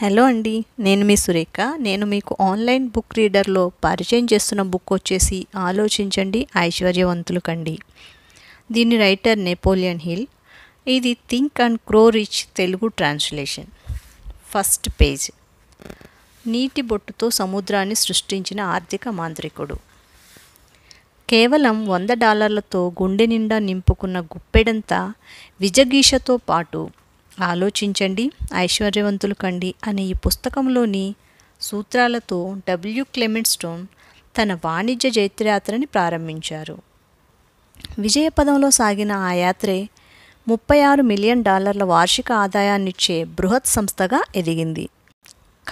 Hello అండి, నేను మీ సురేఖ. నేను మీకు ఆన్లైన్ బుక్ రీడర్లో పరిచయం చేస్తున్న బుక్ వచ్చేసి ఆలోచించండి ఐశ్వర్యవంతులు కండి. దీని రైటర్ నెపోలియన్ హిల్. ఇది think and grow rich Telugu translation. First page. నీటి బొట్టుతో సముద్రాన్ని సృష్టించిన ఆర్థిక మాంత్రికుడు. కేవలం $100 గుండె నిండా నింపుకున్న గుప్పెడంతా విజగీషతో పాటు ఆలోచించండి ఐశ్వర్యవంతులు కండి అనే ఈ పుస్తకంలోని సూత్రాలతో W. క్లెమెంట్ స్టోన్ తన వాణిజ్య జైత్రయాత్రని ప్రారంభించారు. విజయపదంలో సాగిన ఆ యాత్రే $36 మిలియన్ వార్షిక ఆదాయాన్నిచ్చే బృహత్ సంస్థగా ఎదిగింది.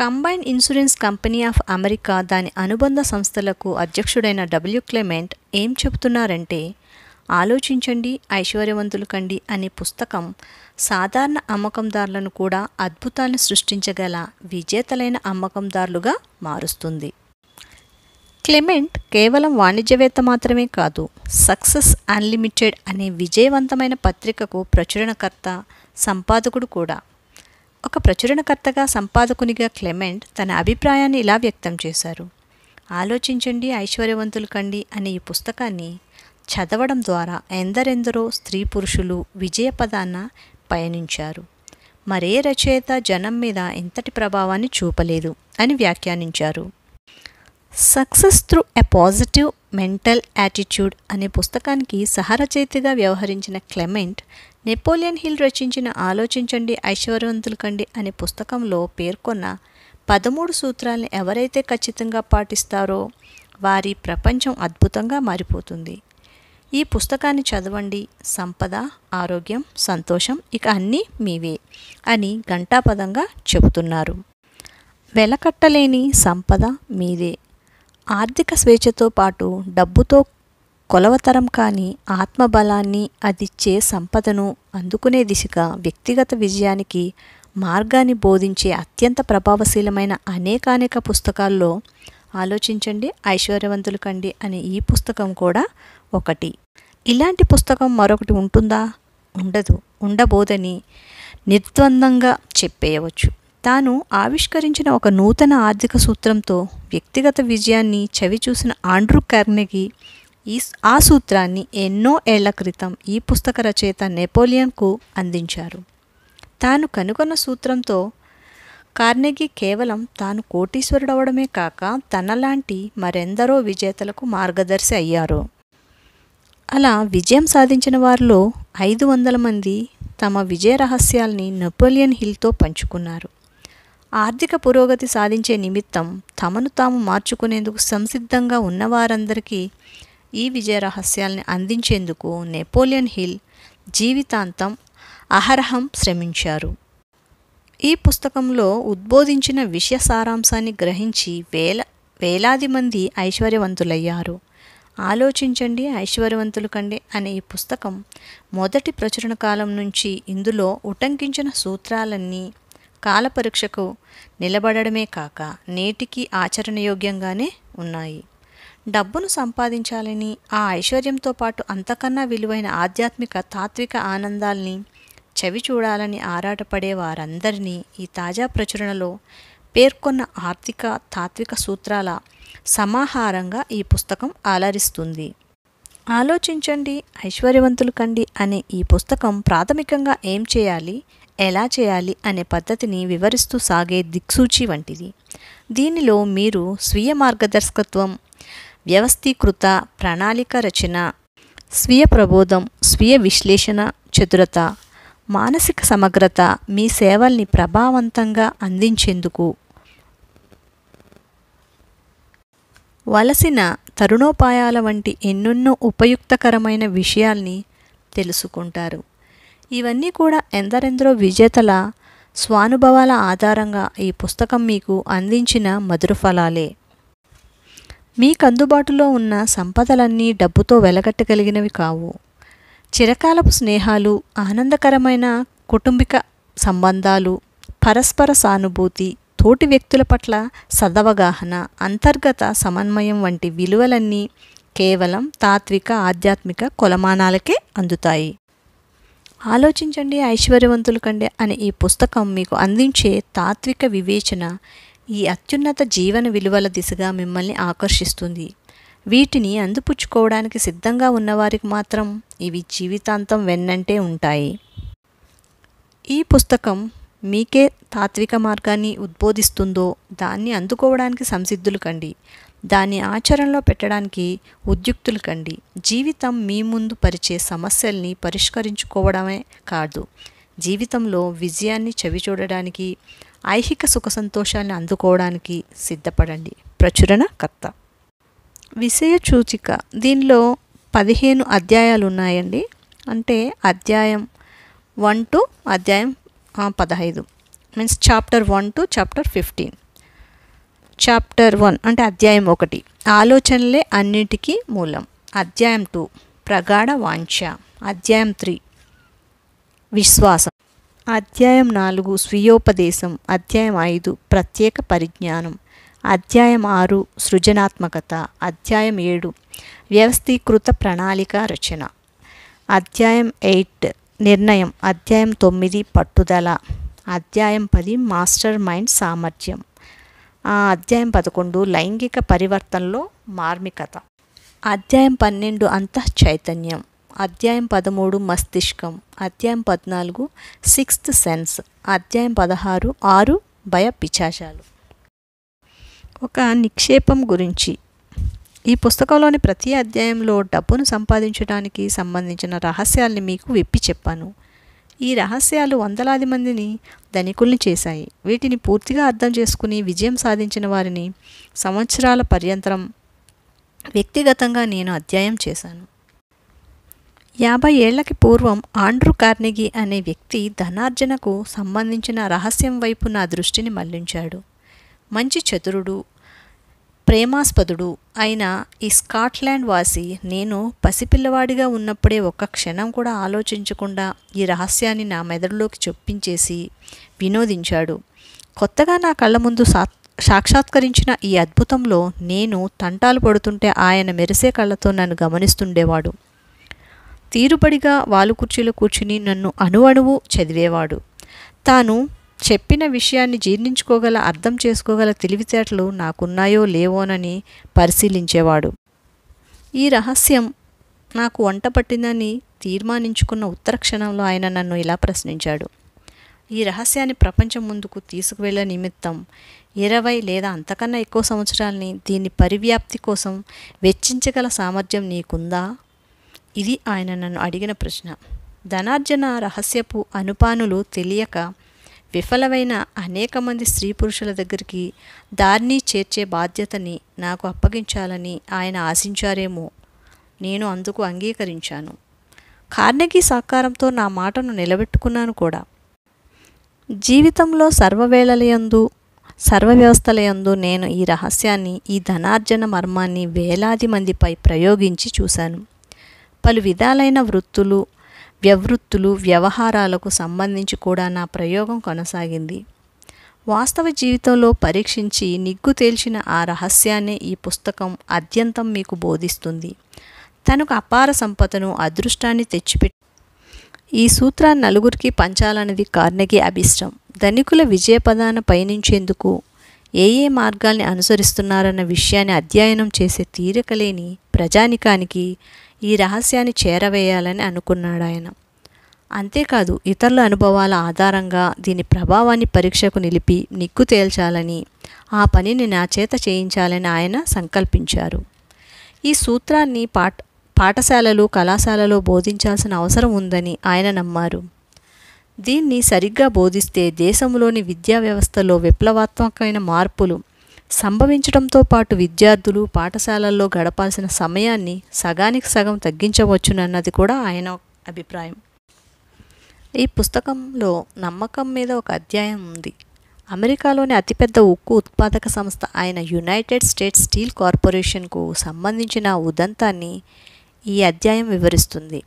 Combined insurance company of America దాని అనుబంధ సంస్థలకు అధ్యక్షుడైన W. క్లెమెంట్ ఏం చెబుతున్నారంటే, ఆలోచించండి ఐశ్వర్యవంతులు కండి అనే పుస్తకం సాధారణ అమ్మకందారులను కూడా అద్భుతాలను సృష్టించగల విజేతలైన అమ్మకందారులుగా మారుస్తుంది. క్లెమెంట్ కేవలం వాణిజ్యవేత్త మాత్రమే కాదు, సక్సెస్ అన్లిమిటెడ్ అనే విజయవంతమైన పత్రికకు ప్రచురణకర్త, సంపాదకుడు కూడా. ఒక ప్రచురణకర్తగా, సంపాదకునిగా క్లెమెంట్ తన అభిప్రాయాన్ని ఇలా వ్యక్తం చేశారు. ఆలోచించండి ఐశ్వర్యవంతులు కండి అనే ఈ పుస్తకాన్ని చదవడం ద్వారా ఎందరెందరో స్త్రీ పురుషులు విజయపదాన పయనించారు. మరే రచయిత జనం మీద ఎంతటి ప్రభావాన్ని చూపలేదు అని వ్యాఖ్యానించారు. Success through a positive mental attitude అనే పుస్తకానికి సహరచయితగా వ్యవహరించిన క్లెమెంట్ నెపోలియన్ హిల్ రచించిన ఆలోచించండి ఐశ్వర్యవంతులు కండి అనే పుస్తకంలో పేర్కొన్న 13 సూత్రాలను ఎవరైతే ఖచ్చితంగా పాటిస్తారో వారి ప్రపంచం అద్భుతంగా మారిపోతుంది. ఈ పుస్తకాన్ని చదవండి. సంపద, ఆరోగ్యం, సంతోషం ఇక అన్నీ మీవే అని గంటాపదంగా చెబుతున్నారు. వెలకట్టలేని సంపద మీదే. ఆర్థిక స్వేచ్ఛతో పాటు డబ్బుతో కొలవతరం కాని ఆత్మబలాన్ని, అదిచ్చే సంపదను అందుకునే దిశగా వ్యక్తిగత విజయానికి మార్గాన్ని బోధించే అత్యంత ప్రభావశీలమైన అనేకానేక పుస్తకాల్లో ఆలోచించండి ఐశ్వర్యవంతులు కండి అనే ఈ పుస్తకం కూడా ఒకటి. ఇలాంటి పుస్తకం మరొకటి ఉంటుందా? ఉండదు, ఉండబోదని నిర్ద్వందంగా చెప్పేయవచ్చు. తాను ఆవిష్కరించిన ఒక నూతన ఆర్థిక సూత్రంతో వ్యక్తిగత విజయాన్ని చవిచూసిన ఆండ్రూ కార్నెగీ ఆ సూత్రాన్ని ఎన్నో ఏళ్ల క్రితం ఈ పుస్తక రచయిత నెపోలియన్కు అందించారు. తాను కనుగొన్న సూత్రంతో కార్నెగీ కేవలం తాను కోటీశ్వరుడవడమే కాక తనలాంటి మరెందరో విజేతలకు మార్గదర్శి అయ్యారు. అలా విజయం సాధించిన వారిలో 500 మంది తమ విజయ రహస్యాల్ని నెపోలియన్ హిల్తో పంచుకున్నారు. ఆర్థిక పురోగతి సాధించే నిమిత్తం తమను తాము మార్చుకునేందుకు సంసిద్ధంగా ఉన్నవారందరికీ ఈ విజయ రహస్యాల్ని అందించేందుకు నెపోలియన్ హిల్ జీవితాంతం అహరహం శ్రమించారు. ఈ పుస్తకంలో ఉద్బోధించిన విషయ సారాంశాన్ని గ్రహించి వేలాది మంది ఐశ్వర్యవంతులయ్యారు. ఆలోచించండి ఐశ్వర్యవంతులు కండి అనే ఈ పుస్తకం మొదటి ప్రచురణ కాలం నుంచి ఇందులో ఉటంకించిన సూత్రాలన్నీ కాలపరీక్షకు నిలబడమే కాక నేటికి ఆచరణయోగ్యంగానే ఉన్నాయి. డబ్బును సంపాదించాలని, ఆ ఐశ్వర్యంతో పాటు అంతకన్నా విలువైన ఆధ్యాత్మిక తాత్విక ఆనందాల్ని చవి చూడాలని ఆరాటపడే వారందరినీ ఈ తాజా ప్రచురణలో పేర్కొన్న ఆర్థిక తాత్విక సూత్రాల సమాహారంగా ఈ పుస్తకం ఆలరిస్తుంది. ఆలోచించండి ఐశ్వర్యవంతులు కండి అనే ఈ పుస్తకం ప్రాథమికంగా ఏం చేయాలి, ఎలా చేయాలి అనే పద్ధతిని వివరిస్తూ సాగే దిక్సూచి వంటిది. దీనిలో మీరు స్వీయ మార్గదర్శకత్వం, వ్యవస్థీకృత ప్రణాళిక రచన, స్వీయ ప్రబోధం, స్వీయ విశ్లేషణ చతురత, మానసిక సమగ్రత, మీ సేవల్ని ప్రభావవంతంగా అందించేందుకు వలసిన తరుణోపాయాల వంటి ఎన్నెన్నో ఉపయుక్తకరమైన విషయాల్ని తెలుసుకుంటారు. ఇవన్నీ కూడా ఎందరెందరో విజేతల స్వానుభవాల ఆధారంగా ఈ పుస్తకం మీకు అందించిన మధురఫలాలే. మీకు అందుబాటులో ఉన్న సంపదలన్నీ డబ్బుతో వెలగట్టగలిగినవి కావు. చిరకాలపు స్నేహాలు, ఆనందకరమైన కుటుంబిక సంబంధాలు, పరస్పర సానుభూతి, తోటి వ్యక్తుల పట్ల సదవగాహన, అంతర్గత సమన్వయం వంటి విలువలన్నీ కేవలం తాత్విక ఆధ్యాత్మిక కొలమానాలకే అందుతాయి. ఆలోచించండి ఐశ్వర్యవంతుల కంటే అనే ఈ పుస్తకం మీకు అందించే తాత్విక వివేచన ఈ అత్యున్నత జీవన విలువల దిశగా మిమ్మల్ని ఆకర్షిస్తుంది. వీటిని అందుపుచ్చుకోవడానికి సిద్ధంగా ఉన్నవారికి మాత్రం ఇవి జీవితాంతం వెన్నంటే ఉంటాయి. ఈ పుస్తకం మీకే తాత్విక మార్గాన్ని ఉద్బోధిస్తుందో దాన్ని అందుకోవడానికి సంసిద్ధులు కండి, దాన్ని ఆచరణలో పెట్టడానికి ఉద్యుక్తులు కండి. జీవితం మీ ముందు పరిచే సమస్యల్ని పరిష్కరించుకోవడమే కాదు, జీవితంలో విజయాన్ని చవిచూడడానికి, ఐహిక సుఖ సంతోషాలను అందుకోవడానికి సిద్ధపడండి. ప్రచురణకర్త. విషయ సూచిక. దీనిలో 15 అధ్యాయాలు ఉన్నాయండి. అంటే అధ్యాయం 1 to అధ్యాయం 15 means chapter 1 to chapter 15. Chapter 1 అంటే అధ్యాయం 1 ఆలోచనలే అన్నిటికీ మూలం. అధ్యాయం 2 ప్రగాఢ వాంఛ. అధ్యాయం 3 విశ్వాసం. అధ్యాయం 4 స్వీయోపదేశం. అధ్యాయం 5 ప్రత్యేక పరిజ్ఞానం. అధ్యాయం 6 సృజనాత్మకత. అధ్యాయం 7 వ్యవస్థీకృత ప్రణాళిక రచన. అధ్యాయం 8 నిర్ణయం. అధ్యాయం 9 పట్టుదల. అధ్యాయం 10 మాస్టర్ మైండ్ సామర్థ్యం. అధ్యాయం 11 లైంగిక పరివర్తనలో మార్మికత. అధ్యాయం 12 అంతఃచైతన్యం. అధ్యాయం 13 మస్తిష్కం. అధ్యాయం 14 సిక్స్త్ సెన్స్. అధ్యాయం 16 ఆరు భయ పిచాచాలు. ఒక నిక్షేపం గురించి. ఈ పుస్తకంలోని ప్రతి అధ్యాయంలో డబ్బును సంపాదించడానికి సంబంధించిన రహస్యాల్ని మీకు విప్పి చెప్పాను. ఈ రహస్యాలు వందలాది మందిని ధనికుల్ని చేశాయి. వీటిని పూర్తిగా అర్థం చేసుకుని విజయం సాధించిన వారిని సంవత్సరాల పర్యంతరం వ్యక్తిగతంగా నేను అధ్యయనం చేశాను. 50 ఏళ్లకి పూర్వం ఆండ్రూ కార్నెగీ అనే వ్యక్తి ధనార్జనకు సంబంధించిన రహస్యం వైపు నా దృష్టిని మళ్లించాడు. మంచి చతురుడు, ప్రేమాస్పదుడు అయిన ఈ స్కాట్లాండ్ వాసి నేను పసిపిల్లవాడిగా ఉన్నప్పుడే ఒక్క క్షణం కూడా ఆలోచించకుండా ఈ రహస్యాన్ని నా మెదడులోకి చొప్పించేసి వినోదించాడు. కొత్తగా నా కళ్ళ ముందు సాక్షాత్కరించిన ఈ అద్భుతంలో నేను తంటాలు పడుతుంటే ఆయన మెరిసే కళ్ళతో నన్ను గమనిస్తుండేవాడు. తీరుబడిగా వాలుకుర్చీలో కూర్చుని నన్ను అణువణువు చదివేవాడు. తాను చెప్పిన విషయాన్ని జీర్ణించుకోగల, అర్థం చేసుకోగల తెలివితేటలు నాకున్నాయో లేవోనని పరిశీలించేవాడు. ఈ రహస్యం నాకు వంట పట్టిందని తీర్మానించుకున్న ఉత్తర క్షణంలో ఆయన నన్ను ఇలా ప్రశ్నించాడు. ఈ రహస్యాన్ని ప్రపంచం ముందుకు తీసుకువెళ్ళే నిమిత్తం 20 లేదా అంతకన్నా ఎక్కువ సంవత్సరాలని దీని పరివ్యాప్తి కోసం వెచ్చించగల సామర్థ్యం నీకుందా? ఇది ఆయన నన్ను అడిగిన ప్రశ్న. ధనార్జన రహస్యపు అనుపానులు తెలియక విఫలమైన అనేక మంది స్త్రీ పురుషుల దగ్గరికి దారిని చేర్చే బాధ్యతని నాకు అప్పగించాలని ఆయన ఆశించారేమో. నేను అందుకు అంగీకరించాను. కార్నెగీ సహకారంతో నా మాటను నిలబెట్టుకున్నాను కూడా. జీవితంలో సర్వవేళలయందు, సర్వవ్యవస్థలయందు నేను ఈ రహస్యాన్ని, ఈ ధనార్జన మర్మాన్ని వేలాది మందిపై ప్రయోగించి చూశాను. పలు విధాలైన వృత్తులు, వ్యవృత్తులు, వ్యవహారాలకు సంబంధించి కూడా నా ప్రయోగం కొనసాగింది. వాస్తవ జీవితంలో పరీక్షించి నిగ్గు తేల్చిన ఆ రహస్యాన్ని ఈ పుస్తకం అత్యంతం మీకు బోధిస్తుంది. తనకు అపార సంపదను, అదృష్టాన్ని తెచ్చిపెట్టి ఈ సూత్రాన్ని నలుగురికి పంచాలన్నది కార్నెగీ అభిష్టం. ధనికుల విజయపదాన పయనించేందుకు ఏ ఏ మార్గాల్ని అనుసరిస్తున్నారన్న విషయాన్ని అధ్యయనం చేసే తీరికలేని ప్రజానికానికి ఈ రహస్యాన్ని చేరవేయాలని అనుకున్నాడు ఆయన. అంతేకాదు, ఇతరుల అనుభవాల ఆధారంగా దీని ప్రభావాన్ని పరీక్షకు నిలిపి నిగ్గు తేల్చాలని, ఆ పనిని నా చేత చేయించాలని ఆయన సంకల్పించారు. ఈ సూత్రాన్ని పాఠశాలలు, కళాశాలలో బోధించాల్సిన అవసరం ఉందని ఆయన నమ్మారు. దీన్ని సరిగ్గా బోధిస్తే దేశంలోని విద్యా వ్యవస్థలో విప్లవాత్మకమైన మార్పులు సంభవించడంతో పాటు విద్యార్థులు పాఠశాలల్లో గడపాల్సిన సమయాన్ని సగానికి సగం తగ్గించవచ్చునన్నది కూడా ఆయన అభిప్రాయం. ఈ పుస్తకంలో నమ్మకం మీద ఒక అధ్యాయం ఉంది. అమెరికాలోని అతిపెద్ద ఉక్కు ఉత్పాదక సంస్థ అయిన యునైటెడ్ స్టేట్స్ స్టీల్ కార్పొరేషన్కు సంబంధించిన ఉదంతాన్ని ఈ అధ్యాయం వివరిస్తుంది.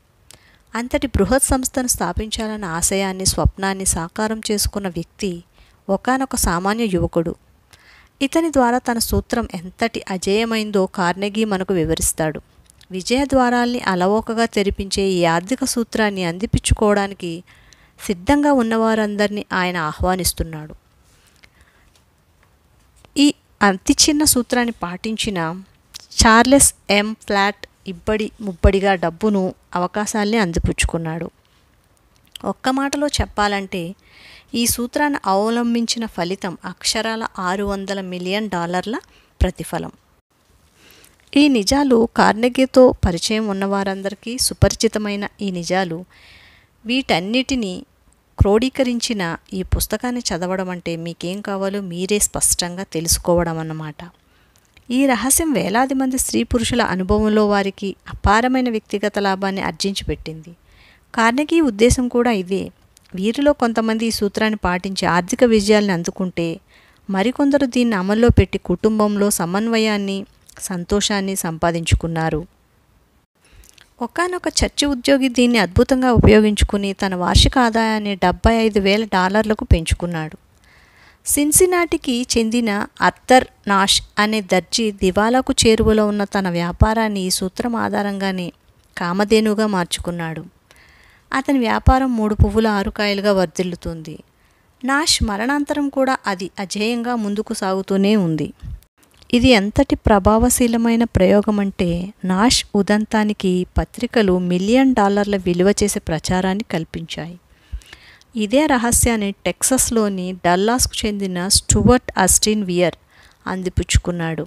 అంతటి బృహత్ సంస్థను స్థాపించాలన్న ఆశయాన్ని, స్వప్నాన్ని సాకారం చేసుకున్న వ్యక్తి ఒకానొక సామాన్య యువకుడు. ఇతని ద్వారా తన సూత్రం ఎంతటి అజేయమైందో కార్నెగీ మనకు వివరిస్తాడు. విజయద్వారాల్ని అలవోకగా తెరిపించే ఈ ఆర్థిక సూత్రాన్ని అందిపించుకోవడానికి సిద్ధంగా ఉన్నవారందరినీ ఆయన ఆహ్వానిస్తున్నాడు. ఈ అతి చిన్న సూత్రాన్ని పాటించిన చార్లెస్ ఎం ఫ్లాట్ ఇబ్బడి ముబ్బడిగా డబ్బును అవకాశాల్ని అందిపుచ్చుకున్నాడు. ఒక్క మాటలో చెప్పాలంటే ఈ సూత్రాన్ని అవలంబించిన ఫలితం అక్షరాల $600 మిలియన్ ప్రతిఫలం. ఈ నిజాలు కార్నెగీతో పరిచయం ఉన్నవారందరికీ సుపరిచితమైన ఈ నిజాలు వీటన్నిటినీ క్రోడీకరించిన ఈ పుస్తకాన్ని చదవడం అంటే మీకేం కావాలో మీరే స్పష్టంగా తెలుసుకోవడం అన్నమాట. ఈ రహస్యం వేలాది మంది స్త్రీ పురుషుల అనుభవంలో వారికి అపారమైన వ్యక్తిగత లాభాన్ని ఆర్జించి పెట్టింది. కార్నెగీ ఉద్దేశం కూడా ఇదే. వీరిలో కొంతమంది ఈ సూత్రాన్ని పాటించి ఆర్థిక విజయాలను అందుకుంటే మరికొందరు దీన్ని అమల్లో పెట్టి కుటుంబంలో సమన్వయాన్ని, సంతోషాన్ని సంపాదించుకున్నారు. ఒకానొక చర్చి ఉద్యోగి దీన్ని అద్భుతంగా ఉపయోగించుకుని తన వార్షిక ఆదాయాన్ని $75,000 పెంచుకున్నాడు. సిన్సినాటికి చెందిన ఆర్థర్ నాష్ అనే దర్జీ దివాలాకు చేరువలో ఉన్న తన వ్యాపారాన్ని ఈ సూత్రం ఆధారంగానే కామధేనుగా మార్చుకున్నాడు. అతని వ్యాపారం 3 పువ్వుల 6 కాయలుగా వర్ధిల్లుతుంది. నాష్ మరణాంతరం కూడా అది అజేయంగా ముందుకు సాగుతూనే ఉంది. ఇది ఎంతటి ప్రభావశీలమైన ప్రయోగం అంటే నాష్ ఉదంతానికి పత్రికలు $1 మిలియన్ విలువ చేసే ప్రచారాన్ని కల్పించాయి. ఇదే రహస్యాన్ని టెక్సస్లోని డల్లాస్కు చెందిన స్టూవర్ట్ అస్టిన్ వియర్ అందిపుచ్చుకున్నాడు.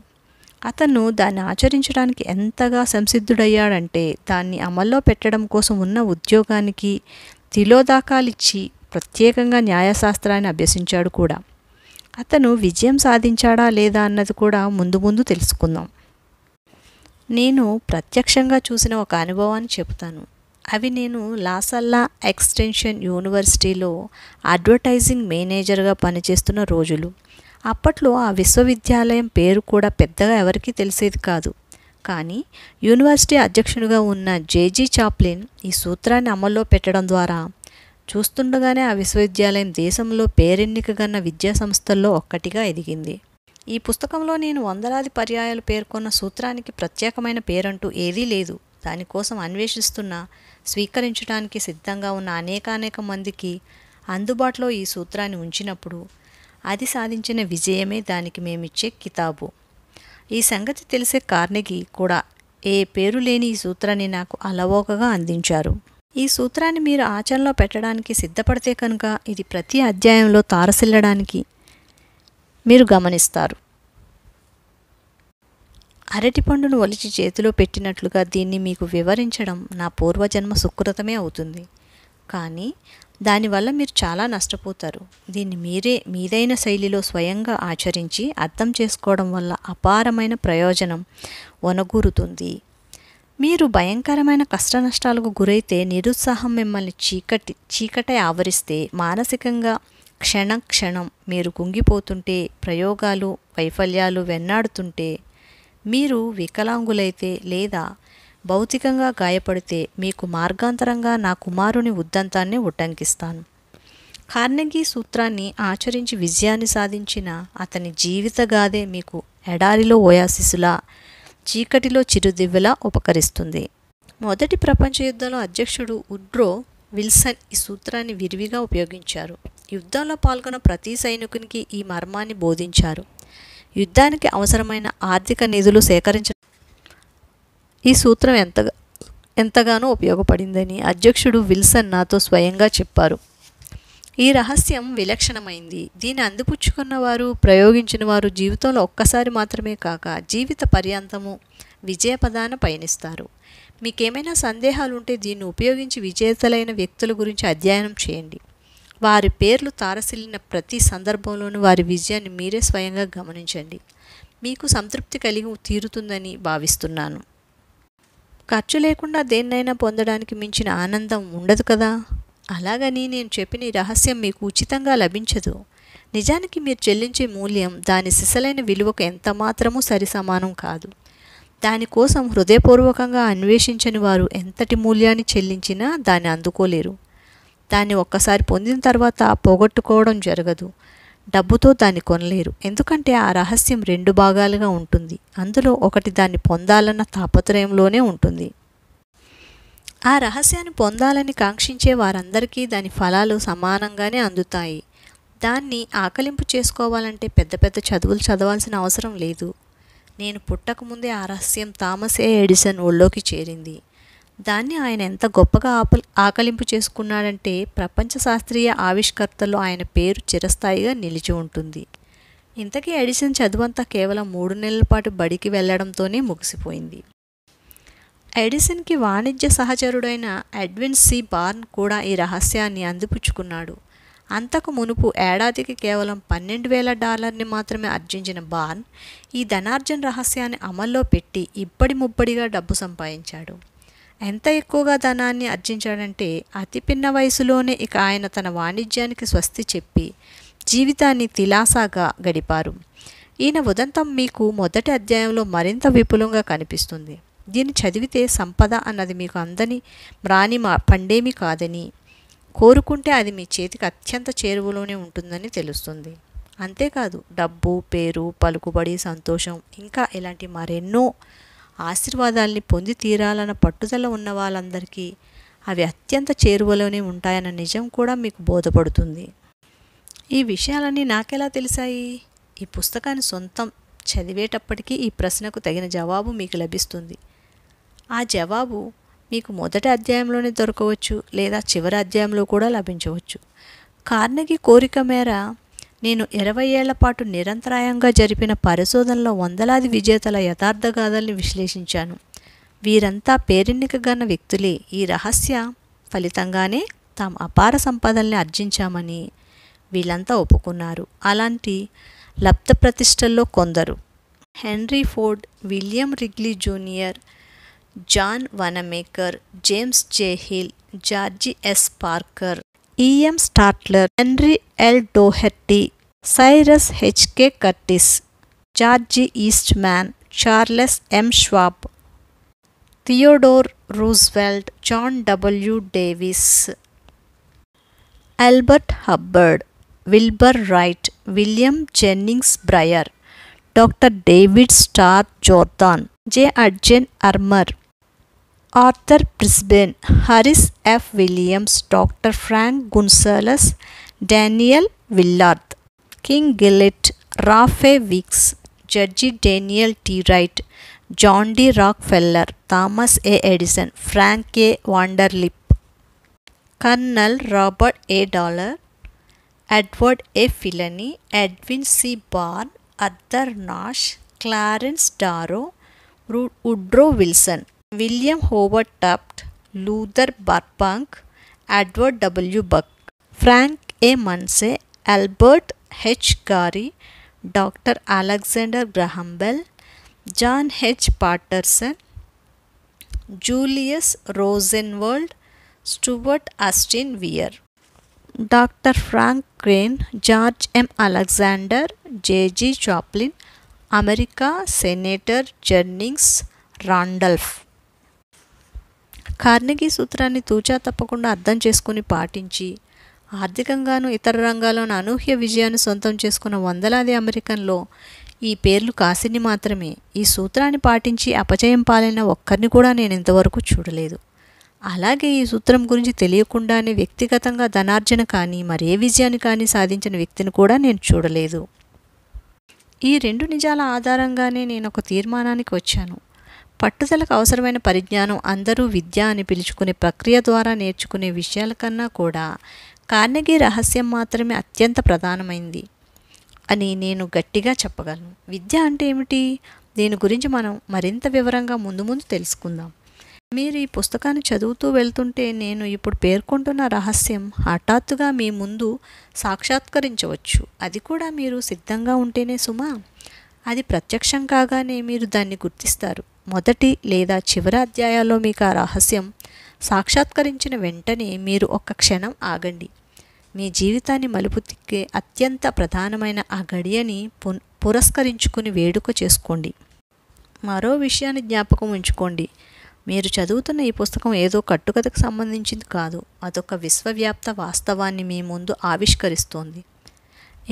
అతను దాన్ని ఆచరించడానికి ఎంతగా సంసిద్ధుడయ్యాడంటే దాన్ని అమల్లో పెట్టడం కోసం ఉన్న ఉద్యోగానికి తిలోదాకాలిచ్చి ప్రత్యేకంగా న్యాయశాస్త్రాన్ని అభ్యసించాడు కూడా. అతను విజయం సాధించాడా లేదా అన్నది కూడా ముందు ముందు తెలుసుకుందాం. నేను ప్రత్యక్షంగా చూసిన ఒక అనుభవాన్ని చెబుతాను. అవి నేను లాసల్లా ఎక్స్టెన్షన్ యూనివర్సిటీలో అడ్వర్టైజింగ్ మేనేజర్గా పనిచేస్తున్న రోజులు. అప్పట్లో ఆ విశ్వవిద్యాలయం పేరు కూడా పెద్దగా ఎవరికీ తెలిసేది కాదు. కానీ యూనివర్సిటీ అధ్యక్షుడిగా ఉన్న JG చాప్లిన్ ఈ సూత్రాన్ని అమల్లో పెట్టడం ద్వారా చూస్తుండగానే ఆ విశ్వవిద్యాలయం దేశంలో పేరెన్నికగన్న విద్యాసంస్థల్లో ఒక్కటిగా ఎదిగింది. ఈ పుస్తకంలో నేను వందలాది పర్యాయాలు పేర్కొన్న సూత్రానికి ప్రత్యేకమైన పేరంటూ ఏదీ లేదు. దానికోసం అన్వేషిస్తున్న, స్వీకరించడానికి సిద్ధంగా ఉన్న అనేకానేక మందికి అందుబాటులో ఈ సూత్రాన్ని ఉంచినప్పుడు అది సాధించిన విజయమే దానికి మేమిచ్చే కితాబు. ఈ సంగతి తెలిసే కార్నెగీ కూడా ఏ పేరు లేని ఈ సూత్రాన్ని నాకు అలవోకగా అందించారు. ఈ సూత్రాన్ని మీరు ఆచరణలో పెట్టడానికి సిద్ధపడితే కనుక ఇది ప్రతి అధ్యాయంలో తారసిల్లడానికి మీరు గమనిస్తారు. అరటిపండును ఒలిచి చేతిలో పెట్టినట్లుగా దీన్ని మీకు వివరించడం నా పూర్వజన్మ సుకృతమే అవుతుంది. కానీ దానివల్ల మీరు చాలా నష్టపోతారు. దీన్ని మీరే మీదైన శైలిలో స్వయంగా ఆచరించి అర్థం చేసుకోవడం వల్ల అపారమైన ప్రయోజనం వనగూరుతుంది. మీరు భయంకరమైన కష్టనష్టాలకు గురైతే, నిరుత్సాహం మిమ్మల్ని చీకటే ఆవరిస్తే, మానసికంగా క్షణం క్షణం మీరు కుంగిపోతుంటే, ప్రయోగాలు వైఫల్యాలు వెన్నాడుతుంటే, మీరు వికలాంగులైతే లేదా భౌతికంగా గాయపడితే మీకు మార్గాంతరంగా నా కుమారుని ఉద్దంతాన్ని ఉటంకిస్తాను. కార్నెగీ సూత్రాన్ని ఆచరించి విజయాన్ని సాధించిన అతని జీవితగాథే మీకు ఎడారిలో ఓయాసిసులా, చీకటిలో చిరుదివ్వలా ఉపకరిస్తుంది. మొదటి ప్రపంచ యుద్ధంలో అధ్యక్షుడు వుడ్రో విల్సన్ ఈ సూత్రాన్ని విరివిగా ఉపయోగించారు. యుద్ధంలో పాల్గొన్న ప్రతి సైనికునికి ఈ మర్మాన్ని బోధించారు. యుద్ధానికి అవసరమైన ఆర్థిక నిధులు సేకరించ ఈ సూత్రం ఎంతగానో ఉపయోగపడిందని అధ్యక్షుడు విల్సన్ నాతో స్వయంగా చెప్పారు. ఈ రహస్యం విలక్షణమైంది. దీన్ని అందిపుచ్చుకున్న వారు, ప్రయోగించిన వారు జీవితంలో ఒక్కసారి మాత్రమే కాక జీవిత పర్యంతము విజయపదాన పయనిస్తారు. మీకేమైనా సందేహాలు ఉంటే దీన్ని ఉపయోగించి విజేతలైన వ్యక్తుల గురించి అధ్యయనం చేయండి. వారి పేర్లు తారసిల్లిన ప్రతి సందర్భంలోనూ వారి విజయాన్ని మీరే స్వయంగా గమనించండి. మీకు సంతృప్తి కలిగి తీరుతుందని భావిస్తున్నాను. ఖర్చు లేకుండా దేన్నైనా పొందడానికి మించిన ఆనందం ఉండదు కదా. అలాగని నేను చెప్పిన ఈ రహస్యం మీకు ఉచితంగా లభించదు. నిజానికి మీరు చెల్లించే మూల్యం దాని సిసలైన విలువకు ఎంతమాత్రమూ సరిసమానం కాదు. దానికోసం హృదయపూర్వకంగా అన్వేషించని వారు ఎంతటి మూల్యాన్ని చెల్లించినా దాన్ని అందుకోలేరు. దాన్ని ఒక్కసారి పొందిన తర్వాత పోగొట్టుకోవడం జరగదు. డబ్బుతో దాన్ని కొనలేరు. ఎందుకంటే ఆ రహస్యం రెండు భాగాలుగా ఉంటుంది. అందులో ఒకటి దాన్ని పొందాలన్న తాపత్రయంలోనే ఉంటుంది. ఆ రహస్యాన్ని పొందాలని కాంక్షించే వారందరికీ దాని ఫలాలు సమానంగానే అందుతాయి. దాన్ని ఆకలింపు చేసుకోవాలంటే పెద్ద పెద్ద చదువులు చదవాల్సిన అవసరం లేదు. నేను పుట్టకముందే ఆ రహస్యం థామస్ ఏ ఎడిసన్ ఒళ్ళోకి చేరింది. దాన్ని ఆయన ఎంత గొప్పగా ఆకలింపు చేసుకున్నాడంటే ప్రపంచ శాస్త్రీయ ఆవిష్కర్తల్లో ఆయన పేరు చిరస్థాయిగా నిలిచి ఉంటుంది. ఇంతకీ ఎడిసన్ చదువంతా కేవలం 3 నెలల పాటు బడికి వెళ్లడంతోనే ముగిసిపోయింది. ఎడిసన్కి వాణిజ్య సహచరుడైన ఎడ్విన్ సి బార్న్ కూడా ఈ రహస్యాన్ని అందిపుచ్చుకున్నాడు. అంతకు మునుపు ఏడాదికి కేవలం $12,000 మాత్రమే ఆర్జించిన బార్న్ ఈ ధనార్జన రహస్యాన్ని అమల్లో పెట్టి ఇబ్బడి ముబ్బడిగా డబ్బు సంపాదించాడు. ఎంత ఎక్కువగా ధనాన్ని ఆర్జించాడంటే అతి పిన్న వయసులోనే ఇక ఆయన తన వాణిజ్యానికి స్వస్తి చెప్పి జీవితాన్ని తిలాసాగా గడిపారు. ఈయన ఉదంతం మీకు మొదటి అధ్యాయంలో మరింత విపులంగా కనిపిస్తుంది. దీన్ని చదివితే సంపద అన్నది మీకు అందని మ్రాని పండేమీ కాదని, కోరుకుంటే అది మీ చేతికి అత్యంత చేరువలోనే ఉంటుందని తెలుస్తుంది. అంతేకాదు డబ్బు, పేరు, పలుకుబడి, సంతోషం ఇంకా ఇలాంటి మరెన్నో ఆశీర్వాదాల్ని పొంది తీరాలన్న పట్టుదల ఉన్న వాళ్ళందరికీ అవి అత్యంత చేరువలోనే ఉంటాయన్న నిజం కూడా మీకు బోధపడుతుంది. ఈ విషయాలన్నీ నాకెలా తెలిసాయి? ఈ పుస్తకాన్ని సొంతం చదివేటప్పటికీ ఈ ప్రశ్నకు తగిన జవాబు మీకు లభిస్తుంది. ఆ జవాబు మీకు మొదటి అధ్యాయంలోనే దొరకవచ్చు, లేదా చివరి అధ్యాయంలో కూడా లభించవచ్చు. కార్నెగీ కోరిక మేర నేను 20 ఏళ్ల పాటు నిరంతరాయంగా జరిపిన పరిశోధనలో వందలాది విజేతల యథార్థ గాథల్ని విశ్లేషించాను. వీరంతా పేరెన్నిక గన్న వ్యక్తులే. ఈ రహస్య ఫలితంగానే తాము అపార సంపదల్ని ఆర్జించామని వీళ్ళంతా ఒప్పుకున్నారు. అలాంటి లబ్ధ ప్రతిష్టల్లో కొందరు Henry Ford, William Wrigley junior, John Wanamaker, James J Hill, George S Parker, E M Statler, Henry L Doherty, Cyrus H K Curtis, George Eastman, Charles M Schwab, Theodore Roosevelt, John W Davis, Elbert Hubbard, Wilbur Wright, William Jennings Bryan, doctor David Starr Jordan, J అర్జెన్ Armour, Arthur Brisbane, Harris F Williams, doctor Frank Gunsaulus, Daniel Willard, King Gillette, Ralph Weeks, judge Daniel T Wright, John D Rockefeller, Thomas A Edison, Frank A Vanderlip, colonel Robert A Dollar, Edward A Filene, Edwin C Barnes, Arthur Nash, Clarence Darrow, Woodrow Wilson, William Howard Taft, Luther Burbank, Edward W Bok, Frank A Munsey, Elbert H Gary, doctor Alexander Graham Bell, John H Patterson, Julius Rosenwald, Stuart Austin Wier, doctor Frank Crane, George M Alexander, J G Chaplin, America senator Jennings Randolph. Carnegie సూత్రాన్ని తూచా తప్పకుండా అర్థం చేసుకుని పాటించి ఆర్థికంగాను ఇతర రంగాల్లోనూ అనూహ్య విజయాన్ని సొంతం చేసుకున్న వందలాది అమెరికన్లో ఈ పేర్లు కాసిని మాత్రమే. ఈ సూత్రాన్ని పాటించి అపజయం పాలైన ఒక్కరిని కూడా నేను ఇంతవరకు చూడలేదు. అలాగే ఈ సూత్రం గురించి తెలియకుండానే వ్యక్తిగతంగా ధనార్జన కానీ మరే విజయాన్ని కానీ సాధించిన వ్యక్తిని కూడా నేను చూడలేదు. ఈ రెండు నిజాల ఆధారంగానే నేను ఒక తీర్మానానికి వచ్చాను. పట్టుదలకు అవసరమైన పరిజ్ఞానం అందరూ విద్య అని పిలుచుకునే ప్రక్రియ ద్వారా నేర్చుకునే విషయాల కన్నా కూడా కార్నెగీ రహస్యం మాత్రమే అత్యంత ప్రధానమైంది అని నేను గట్టిగా చెప్పగలను. విద్య అంటే ఏమిటి? దీని గురించి మనం మరింత వివరంగా ముందు ముందు తెలుసుకుందాం. మీరు ఈ పుస్తకాన్ని చదువుతూ వెళ్తుంటే నేను ఇప్పుడు పేర్కొంటున్న రహస్యం హఠాత్తుగా మీ ముందు సాక్షాత్కరించవచ్చు. అది కూడా మీరు సిద్ధంగా ఉంటేనే సుమా. అది ప్రత్యక్షం కాగానే మీరు దాన్ని గుర్తిస్తారు. మొదటి లేదా చివరి అధ్యాయాల్లో మీకు ఆ రహస్యం సాక్షాత్కరించిన వెంటనే మీరు ఒక్క క్షణం ఆగండి. మీ జీవితాన్ని మలుపు తిక్కే అత్యంత ప్రధానమైన ఆ గడియని పురస్కరించుకుని వేడుక చేసుకోండి. మరో విషయాన్ని జ్ఞాపకం ఉంచుకోండి. మీరు చదువుతున్న ఈ పుస్తకం ఏదో కట్టుకథకు సంబంధించింది కాదు. అదొక విశ్వవ్యాప్త వాస్తవాన్ని మీ ముందు ఆవిష్కరిస్తోంది.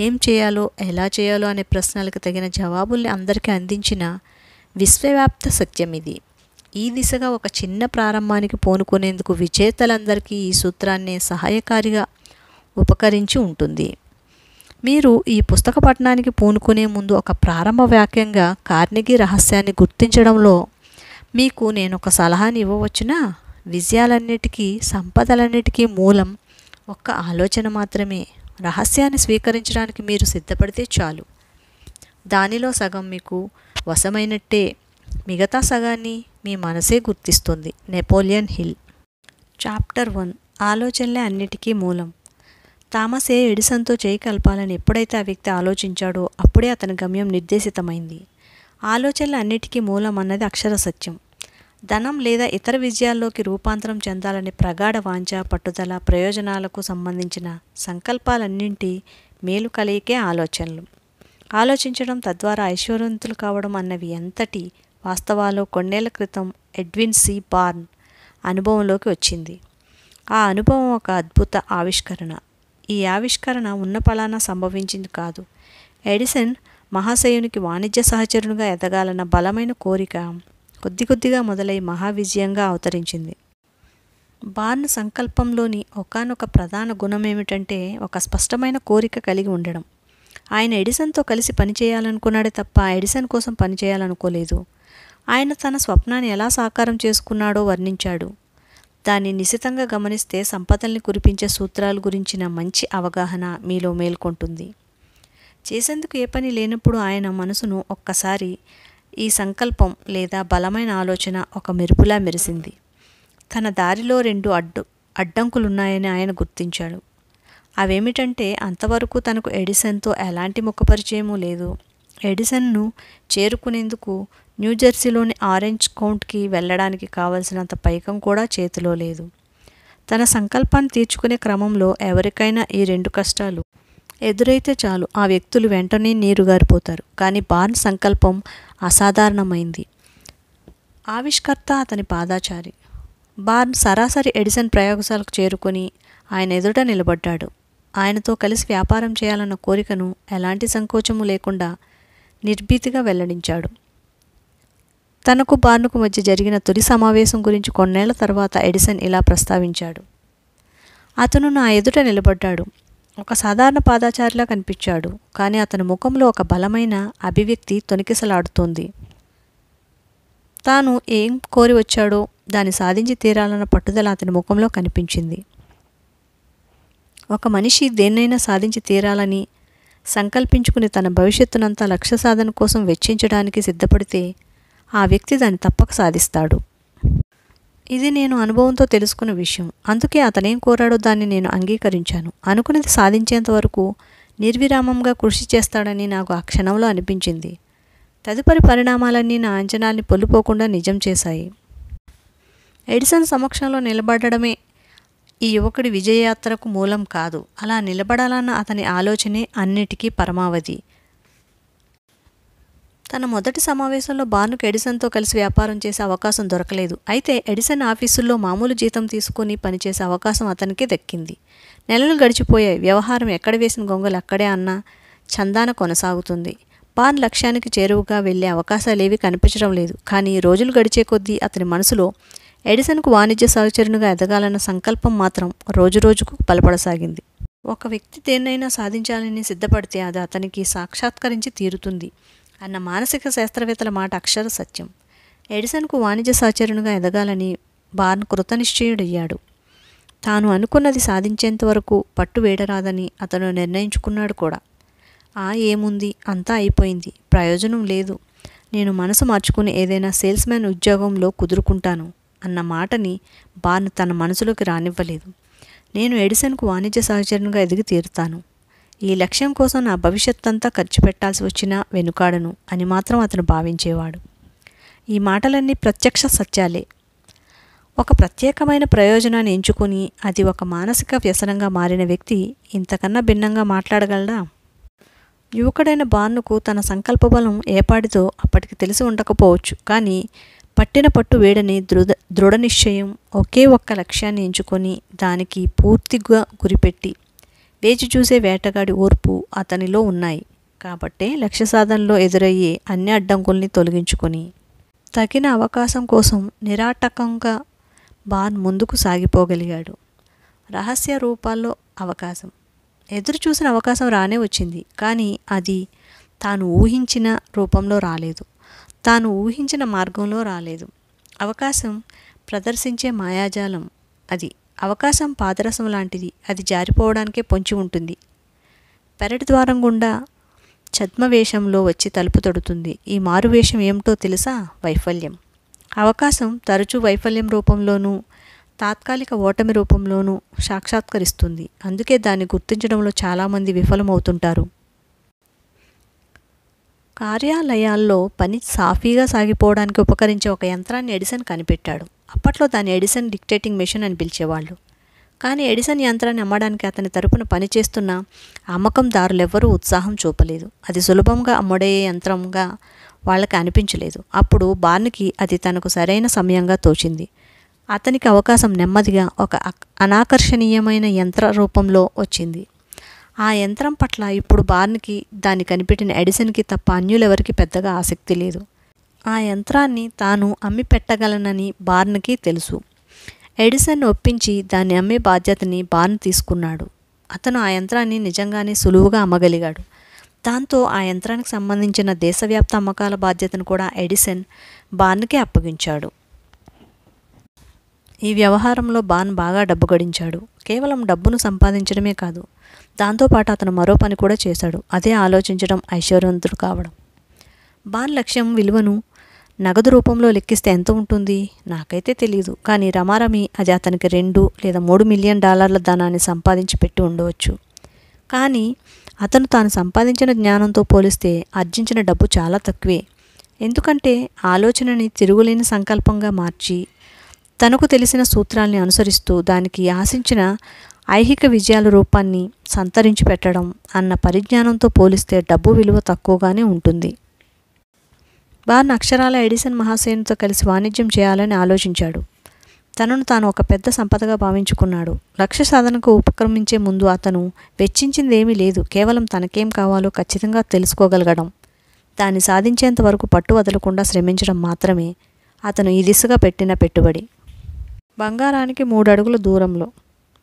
ఏం చేయాలో ఎలా చేయాలో అనే ప్రశ్నలకు తగిన జవాబుల్ని అందరికీ అందించిన విశ్వవ్యాప్త సత్యం ఇది. ఈ దిశగా ఒక చిన్న ప్రారంభానికి పూనుకునేందుకు విజేతలందరికీ ఈ సూత్రాన్ని సహాయకారిగా ఉపకరించి ఉంటుంది. మీరు ఈ పుస్తక పఠనానికి పూనుకునే ముందు ఒక ప్రారంభ వాక్యంగా కార్నెగీ రహస్యాన్ని గుర్తించడంలో మీకు నేను ఒక సలహాని ఇవ్వవచ్చునా? విజయాలన్నిటికీ సంపదలన్నిటికీ మూలం ఒక్క ఆలోచన మాత్రమే. రహస్యాన్ని స్వీకరించడానికి మీరు సిద్ధపడితే చాలు. దానిలో సగం మీకు వశమైనట్టే, మిగతా సగాన్ని మీ మనసే గుర్తిస్తుంది. Napoleon hill. చాప్టర్ 1 ఆలోచనలే అన్నిటికీ మూలం. థామస్ ఏ ఎడిసన్తో చేయి కలపాలని ఎప్పుడైతే ఆ వ్యక్తి ఆలోచించాడో అప్పుడే అతని గమ్యం నిర్దేశితమైంది. ఆలోచనలు అన్నిటికీ మూలం అన్నది అక్షర సత్యం. ధనం లేదా ఇతర విజయాల్లోకి రూపాంతరం చెందాలనే ప్రగాఢ వాంఛ, పట్టుదల, ప్రయోజనాలకు సంబంధించిన సంకల్పాలన్నింటి మేలు కలయికే ఆలోచనలు. ఆలోచించడం తద్వారా ఐశ్వర్యవంతులు కావడం అన్నవి ఎంతటి వాస్తవాలో కొన్నేళ్ల క్రితం ఎడ్విన్ సి బార్న్ అనుభవంలోకి వచ్చింది. ఆ అనుభవం ఒక అద్భుత ఆవిష్కరణ. ఈ ఆవిష్కరణ ఉన్న ఫలానా సంభవించింది కాదు. ఎడిసన్ మహాశయునికి వాణిజ్య సహచరునిగా ఎదగాలన్న బలమైన కోరిక కొద్ది కొద్దిగా మొదలై మహావిజయంగా అవతరించింది. బార్న్ సంకల్పంలోని ఒకానొక ప్రధాన గుణం ఏమిటంటే ఒక స్పష్టమైన కోరిక కలిగి ఉండడం. ఆయన ఎడిసన్తో కలిసి పనిచేయాలనుకున్నాడే తప్ప ఎడిసన్ కోసం పనిచేయాలనుకోలేదు. ఆయన తన స్వప్నాన్ని ఎలా సాకారం చేసుకున్నాడో వర్ణించాడు. దాన్ని నిశితంగా గమనిస్తే సంపదల్ని కురిపించే సూత్రాల గురించిన మంచి అవగాహన మీలో మేల్కొంటుంది. చేసేందుకు ఏ పని లేనప్పుడు ఆయన మనసును ఒక్కసారి ఈ సంకల్పం లేదా బలమైన ఆలోచన ఒక మెరుపులా మెరిసింది. తన దారిలో 2 అడ్డంకులున్నాయని ఆయన గుర్తించాడు. అవేమిటంటే అంతవరకు తనకు ఎడిసన్తో ఎలాంటి ముఖపరిచయమూ లేదు. ఎడిసన్ను చేరుకునేందుకు న్యూజెర్సీలోని ఆరెంజ్ కౌంటీకి వెళ్ళడానికి కావలసినంత పైకం కూడా చేతిలో లేదు. తన సంకల్పాన్ని తీర్చుకునే క్రమంలో ఎవరికైనా ఈ 2 కష్టాలు ఎదురైతే చాలు, ఆ వ్యక్తులు వెంటనే నీరుగారిపోతారు. కానీ బార్న్ సంకల్పం అసాధారణమైంది. ఆవిష్కర్త అతని పాదాచారి. బార్న్ సరాసరి ఎడిసన్ ప్రయోగశాలకు చేరుకొని ఆయన ఎదుట నిలబడ్డాడు. ఆయనతో కలిసి వ్యాపారం చేయాలన్న కోరికను ఎలాంటి సంకోచము లేకుండా నిర్భీతిగా వెల్లడించాడు. తనకు బార్న్కు మధ్య జరిగిన తొలి సమావేశం గురించి కొన్నేళ్ల తర్వాత ఎడిసన్ ఇలా ప్రస్తావించాడు. అతను నా ఎదుట నిలబడ్డాడు. ఒక సాధారణ పాదాచారిలా కనిపించాడు. కానీ అతని ముఖంలో ఒక బలమైన అభివ్యక్తి తొణికిసలాడుతోంది. తాను ఏం కోరి వచ్చాడో దాన్ని సాధించి తీరాలన్న పట్టుదల అతని ముఖంలో కనిపించింది. ఒక మనిషి దేన్నైనా సాధించి తీరాలని సంకల్పించుకుని తన భవిష్యత్తునంతా లక్ష్య సాధన కోసం వెచ్చించడానికి సిద్ధపడితే ఆ వ్యక్తి దాన్ని తప్పక సాధిస్తాడు. ఇది నేను అనుభవంతో తెలుసుకున్న విషయం. అందుకే అతనేం కోరాడో దాన్ని నేను అంగీకరించాను. అనుకున్నది సాధించేంత వరకు నిర్విరామంగా కృషి చేస్తాడని నాకు ఆ క్షణంలో అనిపించింది. తదుపరి పరిణామాలన్నీ నా అంచనాల్ని పొల్లుపోకుండా నిజం చేశాయి. ఎడిసన్ సమక్షంలో నిలబడడమే ఈ యువకుడి విజయయాత్రకు మూలం కాదు. అలా నిలబడాలన్న అతని ఆలోచనే అన్నిటికీ పరమావధి. తన మొదటి సమావేశంలో బార్న్కు ఎడిసన్తో కలిసి వ్యాపారం చేసే అవకాశం దొరకలేదు. అయితే ఎడిసన్ ఆఫీసుల్లో మామూలు జీతం తీసుకుని పనిచేసే అవకాశం అతనికి దక్కింది. నెలలు గడిచిపోయాయి. వ్యవహారం ఎక్కడ వేసిన గొంగలు అక్కడే అన్న చందాన కొనసాగుతుంది. బార్న్ లక్ష్యానికి చేరువుగా వెళ్లే అవకాశాలేవి కనిపించడం లేదు. కానీ రోజులు గడిచే కొద్దీ అతని మనసులో ఎడిసన్కు వాణిజ్య సహచరునిగా ఎదగాలన్న సంకల్పం మాత్రం రోజురోజుకు బలపడసాగింది. ఒక వ్యక్తి దేన్నైనా సాధించాలని సిద్ధపడితే అది అతనికి సాక్షాత్కరించి తీరుతుంది అన్న మానసిక శాస్త్రవేత్తల మాట అక్షర సత్యం. ఎడిసన్కు వాణిజ్య సహచరునిగా ఎదగాలని బార్న్ కృతనిశ్చయుడయ్యాడు. తాను అనుకున్నది సాధించేంత వరకు పట్టు వేడరాదని అతను నిర్ణయించుకున్నాడు కూడా. ఏముంది, అంతా అయిపోయింది, ప్రయోజనం లేదు, నేను మనసు మార్చుకుని ఏదైనా సేల్స్మ్యాన్ ఉద్యోగంలో కుదురుకుంటాను అన్న మాటని బార్న్ తన మనసులోకి రానివ్వలేదు. నేను ఎడిసన్కు వాణిజ్య సహచరునిగా ఎదిగి తీరుతాను. ఈ లక్ష్యం కోసం నా భవిష్యత్తంతా ఖర్చు పెట్టాల్సి వచ్చిన వెనుకాడను అని మాత్రం అతను భావించేవాడు. ఈ మాటలన్నీ ప్రత్యక్ష సత్యాలే. ఒక ప్రత్యేకమైన ప్రయోజనాన్ని ఎంచుకుని అది ఒక మానసిక వ్యసనంగా మారిన వ్యక్తి ఇంతకన్నా భిన్నంగా మాట్లాడగలడా? యువకుడైన బార్న్కు తన సంకల్పబలం ఏపాటిదో అప్పటికి తెలిసి ఉండకపోవచ్చు. కానీ పట్టిన పట్టు వేడని దృఢనిశ్చయం, ఒకే ఒక్క లక్ష్యాన్ని ఎంచుకొని దానికి పూర్తిగా గురిపెట్టి వేచి చూసే వేటగాడి ఓర్పు అతనిలో ఉన్నాయి. కాబట్టే లక్ష్య సాధనలో ఎదురయ్యే అన్ని అడ్డంకుల్ని తొలగించుకొని తగిన అవకాశం కోసం నిరాటకంగా బాన్ ముందుకు సాగిపోగలిగాడు. రహస్య రూపాల్లో అవకాశం ఎదురు చూసిన అవకాశం రానే వచ్చింది. కానీ అది తాను ఊహించిన రూపంలో రాలేదు, తాను ఊహించిన మార్గంలో రాలేదు. అవకాశం ప్రదర్శించే మాయాజాలం అది. అవకాశం పాదరసం లాంటిది, అది జారిపోవడానికే పొంచి ఉంటుంది. పెరటి ద్వారం గుండా ఛద్మవేషంలో వచ్చి తలుపు తడుతుంది. ఈ మారువేషం ఏమిటో తెలుసా? వైఫల్యం. అవకాశం తరచూ వైఫల్యం రూపంలోనూ తాత్కాలిక ఓటమి రూపంలోనూ సాక్షాత్కరిస్తుంది. అందుకే దాన్ని గుర్తించడంలో చాలామంది విఫలమవుతుంటారు. కార్యాలయాల్లో పని సాఫీగా సాగిపోవడానికి ఉపకరించే ఒక యంత్రాన్ని ఎడిసన్ కనిపెట్టాడు. అప్పట్లో దాన్ని ఎడిసన్ డిక్టేటింగ్ మెషిన్ అని పిలిచేవాళ్ళు. కానీ ఎడిసన్ యంత్రాన్ని అమ్మడానికి అతని తరపున పనిచేస్తున్న అమ్మకందారులెవ్వరూ ఉత్సాహం చూపలేదు. అది సులభంగా అమ్ముడయ్యే యంత్రంగా వాళ్ళకి అనిపించలేదు. అప్పుడు బార్న్కి అది తనకు సరైన సమయంగా తోచింది. అతనికి అవకాశం నెమ్మదిగా ఒక అనాకర్షణీయమైన యంత్ర రూపంలో వచ్చింది. ఆ యంత్రం పట్ల ఇప్పుడు బార్న్కి, దాన్ని కనిపెట్టిన ఎడిసన్కి తప్ప అన్యులెవరికి పెద్దగా ఆసక్తి లేదు. ఆ యంత్రాన్ని తాను అమ్మి పెట్టగలనని బార్న్కి తెలుసు. ఎడిసన్ ఒప్పించి దాన్ని అమ్మే బాధ్యతని బార్న్ తీసుకున్నాడు. అతను ఆ యంత్రాన్ని నిజంగానే సులువుగా అమ్మగలిగాడు. దాంతో ఆ యంత్రానికి సంబంధించిన దేశవ్యాప్త అమ్మకాల బాధ్యతను కూడా ఎడిసన్ బార్న్కే అప్పగించాడు. ఈ వ్యవహారంలో బార్న్ బాగా డబ్బు గడించాడు. కేవలం డబ్బును సంపాదించడమే కాదు, దాంతోపాటు అతను మరో పని కూడా చేశాడు, అదే ఆలోచించడం, ఐశ్వర్యవంతుడు కావడం. బార్న్ లక్ష్యం విలువను నగదు రూపంలో లెక్కిస్తే ఎంత ఉంటుంది? నాకైతే తెలియదు, కానీ రమారమి అది అతనికి 2 లేదా 3 మిలియన్ డాలర్ల ధనాన్ని సంపాదించి పెట్టి ఉండవచ్చు. కానీ అతను తాను సంపాదించిన జ్ఞానంతో పోలిస్తే ఆర్జించిన డబ్బు చాలా తక్కువే. ఎందుకంటే ఆలోచనని తిరుగులేని సంకల్పంగా మార్చి తనకు తెలిసిన సూత్రాల్ని అనుసరిస్తూ దానికి ఆశించిన ఐహిక విజయాల రూపాన్ని సంతరించి పెట్టడం అన్న పరిజ్ఞానంతో పోలిస్తే డబ్బు విలువ తక్కువగానే ఉంటుంది. బార్న్ అక్షరాల ఎడిసన్ మహాశయునితో కలిసి వాణిజ్యం చేయాలని ఆలోచించాడు. తనను తాను ఒక పెద్ద సంపదగా భావించుకున్నాడు. లక్ష్య సాధనకు ఉపక్రమించే ముందు అతను వెచ్చించింది ఏమీ లేదు, కేవలం తనకేం కావాలో ఖచ్చితంగా తెలుసుకోగలగడం, దాన్ని సాధించేంత వరకు పట్టు వదలకుండా శ్రమించడం మాత్రమే అతను ఈ దిశగా పెట్టిన పెట్టుబడి. బంగారానికి 3 అడుగుల దూరంలో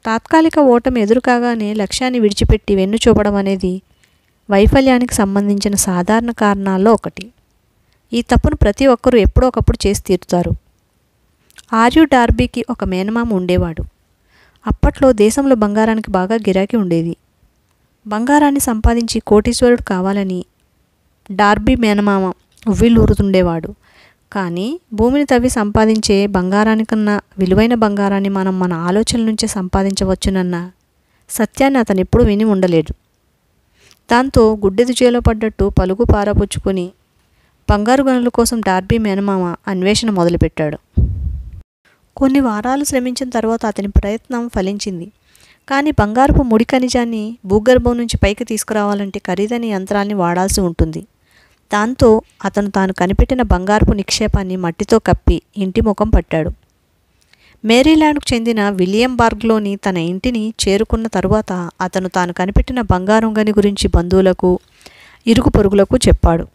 తాత్కాలిక ఓటమి ఎదురుకాగానే లక్ష్యాన్ని విడిచిపెట్టి వెన్ను చూపడం అనేది వైఫల్యానికి సంబంధించిన సాధారణ కారణాల్లో ఒకటి. ఈ తప్పును ప్రతి ఒక్కరూ ఎప్పుడో ఒకప్పుడు చేసి తీరుతారు. ఆర్యూ డార్బీకి ఒక మేనమామ ఉండేవాడు. అప్పట్లో దేశంలో బంగారానికి బాగా గిరాకీ ఉండేది. బంగారాన్ని సంపాదించి కోటీశ్వరుడు కావాలని డార్బీ మేనమామ ఉవ్విళ్ళూరుతుండేవాడు. కానీ భూమిని తవ్వి సంపాదించే బంగారానికన్నా విలువైన బంగారాన్ని మనం మన ఆలోచనల నుంచే సంపాదించవచ్చునన్న సత్యాన్ని అతను ఎప్పుడూ విని ఉండలేడు. దాంతో గుడ్డెది చేలో పడ్డట్టు పలుగు పారపుచ్చుకుని బంగారు గనుల కోసం డార్బీ మేనమామ అన్వేషణ మొదలుపెట్టాడు. కొన్ని వారాలు శ్రమించిన తర్వాత అతని ప్రయత్నం ఫలించింది. కానీ బంగారపు ముడి ఖనిజాన్ని భూగర్భం నుంచి పైకి తీసుకురావాలంటే ఖరీదైన యంత్రాన్ని వాడాల్సి ఉంటుంది. దాంతో అతను తాను కనిపెట్టిన బంగారపు నిక్షేపాన్ని మట్టితో కప్పి ఇంటి ముఖం పట్టాడు. మేరీల్యాండ్కు చెందిన విలియం బార్గ్లోని తన ఇంటిని చేరుకున్న తరువాత అతను తాను కనిపెట్టిన బంగారం గని గురించి బంధువులకు, ఇరుగు పొరుగులకు చెప్పాడు.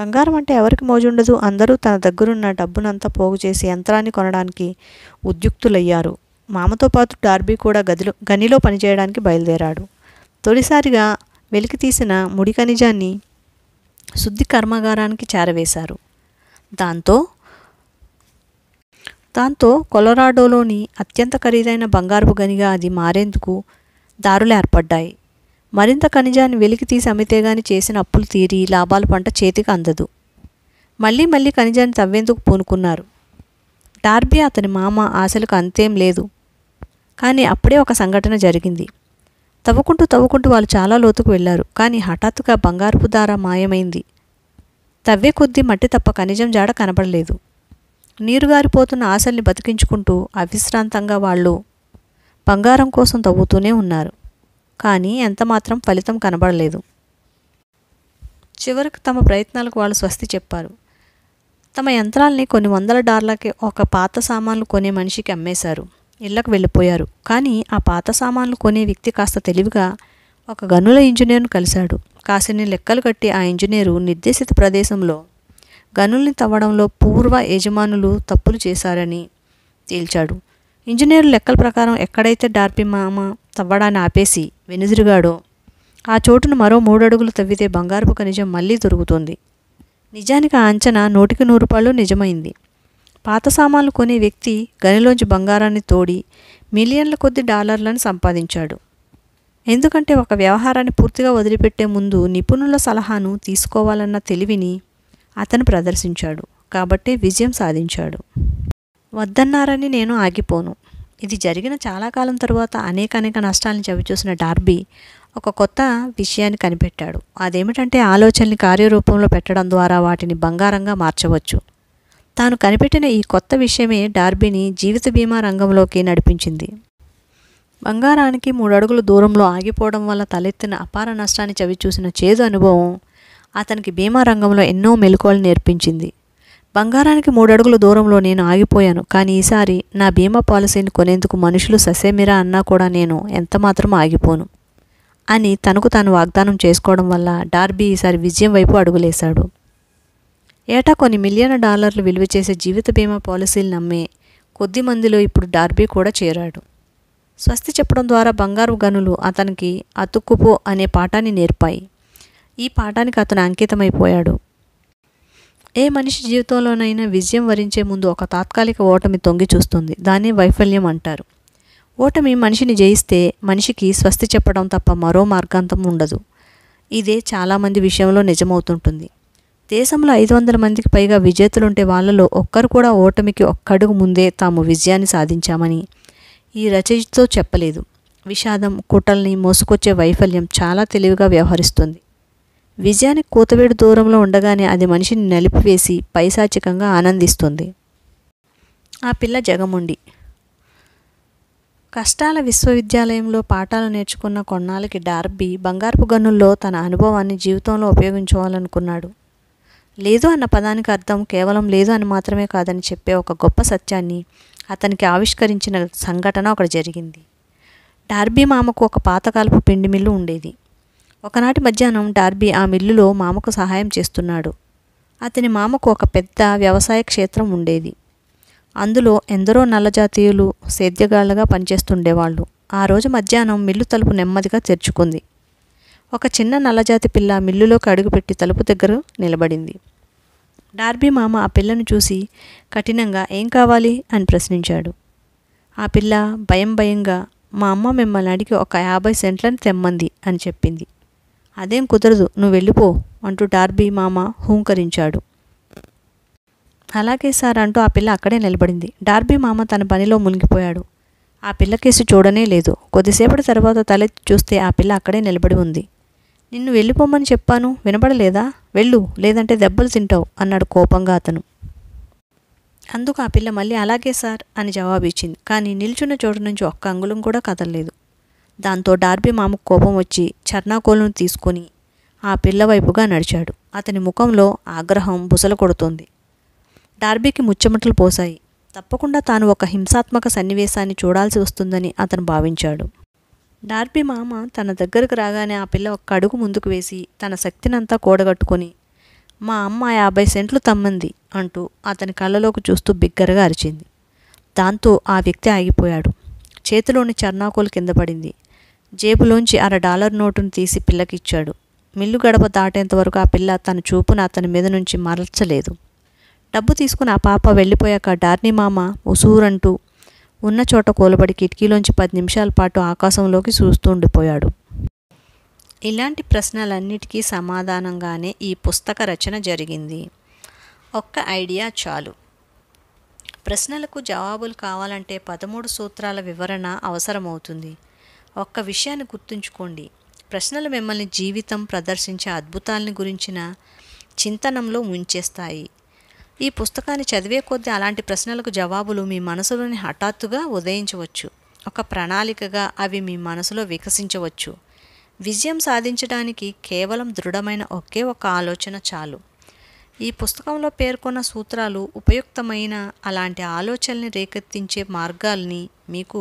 బంగారం అంటే ఎవరికి మోజుండదు, అందరూ తన దగ్గరున్న డబ్బునంతా పోగు చేసి యంత్రాన్ని కొనడానికి ఉద్యుక్తులయ్యారు. మామతో పాటు డార్బీ కూడా గనిలో పనిచేయడానికి బయలుదేరాడు. తొలిసారిగా వెలికి తీసిన ముడి ఖనిజాన్ని శుద్ధి కర్మాగారానికి చేరవేశారు. దాంతో కొలరాడోలోని అత్యంత ఖరీదైన బంగారపు గనిగా అది మారేందుకు దారులు ఏర్పడ్డాయి. మరింత ఖనిజాన్ని వెలికి తీసి అమ్మితేగాని చేసిన అప్పులు తీరి లాభాల పంట చేతికి అందదు. మళ్ళీ మళ్ళీ ఖనిజాన్ని తవ్వేందుకు పూనుకున్నారు. డార్బీ అతని మామ ఆశలకు అంతేం లేదు. కానీ అప్పుడే ఒక సంఘటన జరిగింది. తవ్వుకుంటూ వాళ్ళు చాలా లోతుకు వెళ్ళారు. కానీ హఠాత్తుగా బంగారపు దార మాయమైంది. తవ్వే కొద్దీ మట్టి తప్ప ఖనిజం జాడ కనబడలేదు. నీరుగారిపోతున్న ఆశల్ని బతికించుకుంటూ అవిశ్రాంతంగా వాళ్ళు బంగారం కోసం తవ్వుతూనే ఉన్నారు. కానీ ఎంతమాత్రం ఫలితం కనబడలేదు. చివరకు తమ ప్రయత్నాలకు వాళ్ళు స్వస్తి చెప్పారు. తమ యంత్రాల్ని కొన్ని $100కి ఒక పాత సామాన్లు కొనే మనిషికి అమ్మేశారు. ఇళ్లకు వెళ్ళిపోయారు. కానీ ఆ పాత సామాన్లు కొనే వ్యక్తి కాస్త తెలివిగా ఒక గనుల ఇంజనీర్ను కలిశాడు. కాసిని లెక్కలు కట్టి ఆ ఇంజనీరు నిర్దేశిత ప్రదేశంలో గనుల్ని తవ్వడంలో పూర్వ యజమానులు తప్పులు చేశారని తేల్చాడు. ఇంజనీరు లెక్కల ప్రకారం ఎక్కడైతే డార్పీ మామ తవ్వడాన్ని ఆపేసి వెనుదిరిగాడో ఆ చోటును మరో 3 అడుగులు తవ్వితే బంగారపు ఖనిజం మళ్ళీ దొరుకుతుంది. నిజానికి ఆ అంచనా 100కి 100 రూపాయలు నిజమైంది. పాత సామాన్లు కొనే వ్యక్తి గనిలోంచి బంగారాన్ని తోడి మిలియన్ల కొద్ది డాలర్లను సంపాదించాడు. ఎందుకంటే ఒక వ్యవహారాన్ని పూర్తిగా వదిలిపెట్టే ముందు నిపుణుల సలహాను తీసుకోవాలన్న తెలివిని అతను ప్రదర్శించాడు. కాబట్టి విజయం సాధించాడు. వద్దన్నారని నేను ఆగిపోను. ఇది జరిగిన చాలా కాలం తర్వాత అనేక నష్టాలను చవిచూసిన డార్బీ ఒక కొత్త విషయాన్ని కనిపెట్టాడు. అదేమిటంటే ఆలోచనని కార్యరూపంలో పెట్టడం ద్వారా వాటిని బంగారంగా మార్చవచ్చు. తాను కనిపెట్టిన ఈ కొత్త విషయమే డార్బీని జీవిత బీమా రంగంలోకి నడిపించింది. బంగారానికి 3 అడుగుల దూరంలో ఆగిపోవడం వల్ల తలెత్తిన అపార నష్టాన్ని చవిచూసిన చేదు అనుభవం అతనికి బీమా రంగంలో ఎన్నో మెలకువలు నేర్పించింది. బంగారానికి 3 అడుగుల దూరంలో నేను ఆగిపోయాను, కానీ ఈసారి నా బీమా పాలసీని కొనేందుకు మనుషులు ససేమిరా అన్నా కూడా నేను ఎంతమాత్రం ఆగిపోను అని తనకు తాను వాగ్దానం చేసుకోవడం వల్ల డార్బీ ఈసారి విజయం వైపు అడుగులేశాడు. ఏటా కొన్ని మిలియన్ డాలర్లు విలువ చేసే జీవిత బీమా పాలసీలు నమ్మే కొద్ది మందిలో ఇప్పుడు డార్బీ కూడా చేరాడు. స్వస్తి చెప్పడం ద్వారా బంగారు గనులు అతనికి అతుక్కుపో అనే పాఠాన్ని నేర్పాయి. ఈ పాఠానికి అతను అంకితమైపోయాడు. ఏ మనిషి జీవితంలోనైనా విజయం వరించే ముందు ఒక తాత్కాలిక ఓటమి తొంగి చూస్తుంది. దాన్ని వైఫల్యం అంటారు. ఓటమి మనిషిని జయిస్తే మనిషికి స్వస్తి చెప్పడం తప్ప మరో మార్గాంతం ఉండదు. ఇదే చాలామంది విషయంలో నిజమవుతుంటుంది. దేశంలో 500 మందికి పైగా విజేతలుంటే వాళ్ళలో ఒక్కరు కూడా ఓటమికి ఒక్కడుగు ముందే తాము విజయాన్ని సాధించామని ఈ రచయితతో చెప్పలేదు. విషాదం, కుటల్ని మోసుకొచ్చే వైఫల్యం చాలా తెలివిగా వ్యవహరిస్తుంది. విజయానికి కూతవేడు దూరంలో ఉండగానే అది మనిషిని నలిపివేసి పైశాచికంగా ఆనందిస్తుంది. ఆ పిల్ల జగముండి కష్టాల విశ్వవిద్యాలయంలో పాఠాలు నేర్చుకున్న కొన్నాళ్ళకి డార్బీ బంగారపు గనుల్లో తన అనుభవాన్ని జీవితంలో ఉపయోగించుకోవాలనుకున్నాడు. లేదు అన్న పదానికి అర్థం కేవలం లేదు అని మాత్రమే కాదని చెప్పే ఒక గొప్ప సత్యాన్ని అతనికి ఆవిష్కరించిన సంఘటన ఒకటి జరిగింది. డార్బీ మామకు ఒక పాతకాలపు పిండి మిల్లు ఉండేది. ఒకనాటి మధ్యాహ్నం డార్బీ ఆ మిల్లులో మామకు సహాయం చేస్తున్నాడు. అతని మామకు ఒక పెద్ద వ్యవసాయ క్షేత్రం ఉండేది. అందులో ఎందరో నల్లజాతీయులు సేద్యగాళ్ళగా పనిచేస్తుండేవాళ్ళు. ఆ రోజు మధ్యాహ్నం మిల్లు తలుపు నెమ్మదిగా తెరుచుకుంది. ఒక చిన్న నల్లజాతి పిల్ల మిల్లులోకి అడుగుపెట్టి తలుపు దగ్గర నిలబడింది. డార్బీ మామ ఆ పిల్లను చూసి కఠినంగా ఏం కావాలి అని ప్రశ్నించాడు. ఆ పిల్ల భయంగా మా అమ్మ మిమ్మల్ని అడిగి ఒక 50 సెంట్లను తెమ్మంది అని చెప్పింది. అదేం కుదరదు, నువ్వు వెళ్ళిపో అంటూ డార్బీ మామ హూంకరించాడు. అలాగే సార్ అంటూ ఆ పిల్ల అక్కడే నిలబడింది. డార్బీ మామ తన పనిలో మునిగిపోయాడు. ఆ పిల్ల కేసు చూడనే లేదు. కొద్దిసేపటి తర్వాత తలెత్తి చూస్తే ఆ పిల్ల అక్కడే నిలబడి ఉంది. నిన్ను వెళ్ళిపోమని చెప్పాను, వినబడలేదా? వెళ్ళు, లేదంటే దెబ్బలు తింటావు అన్నాడు కోపంగా అతను. అందుకు ఆ పిల్ల మళ్ళీ అలాగే సార్ అని జవాబు ఇచ్చింది. కానీ నిల్చున్న చోటు నుంచి ఒక్క అంగుళం కూడా కదలలేదు. దాంతో డార్బీ మామకు కోపం వచ్చి చర్నాకోలను తీసుకుని ఆ పిల్ల వైపుగా నడిచాడు. అతని ముఖంలో ఆగ్రహం బుసలు కొడుతోంది. డార్బీకి ముచ్చెమటలు పోసాయి. తప్పకుండా తాను ఒక హింసాత్మక సన్నివేశాన్ని చూడాల్సి వస్తుందని అతను భావించాడు. డార్బీ మామ తన దగ్గరకు రాగానే ఆ పిల్ల ఒక్క అడుగు ముందుకు వేసి తన శక్తినంతా కూడగట్టుకొని మా అమ్మ 50 సెంట్లు తమ్మంది అంటూ అతని కళ్ళలోకి చూస్తూ బిగ్గరగా అరిచింది. దాంతో ఆ వ్యక్తి ఆగిపోయాడు. చేతిలోని చర్నాకోలు కింద పడింది. జేబులోంచి $1 నోటును తీసి పిల్లకిచ్చాడు. మిల్లు గడప దాటేంత వరకు ఆ పిల్ల తన చూపును అతని మీద నుంచి మరల్చలేదు. డబ్బు తీసుకుని ఆ పాప వెళ్ళిపోయాక డార్నీ మామ ఉసూరంటూ ఉన్న చోట కూలబడి కిటికీలోంచి 10 నిమిషాల పాటు ఆకాశంలోకి చూస్తూ ఉండిపోయాడు. ఇలాంటి ప్రశ్నలన్నిటికీ సమాధానంగానే ఈ పుస్తక రచన జరిగింది. ఒక్క ఐడియా చాలు. ప్రశ్నలకు జవాబులు కావాలంటే 13 సూత్రాల వివరణ అవసరమవుతుంది. ఒక్క విషయాన్ని గుర్తుంచుకోండి, ప్రశ్నలు మిమ్మల్ని జీవితం ప్రదర్శించే అద్భుతాలని గురించిన చింతనంలో ముంచేస్తాయి. ఈ పుస్తకాన్ని చదివే కొద్దీ అలాంటి ప్రశ్నలకు జవాబులు మీ మనసులోని హఠాత్తుగా ఉదయించవచ్చు. ఒక ప్రణాళికగా అవి మీ మనసులో వికసించవచ్చు. విజయం సాధించడానికి కేవలం దృఢమైన ఒకే ఒక ఆలోచన చాలు. ఈ పుస్తకంలో పేర్కొన్న సూత్రాలు ఉపయుక్తమైన అలాంటి ఆలోచనల్ని రేకెత్తించే మార్గాల్ని మీకు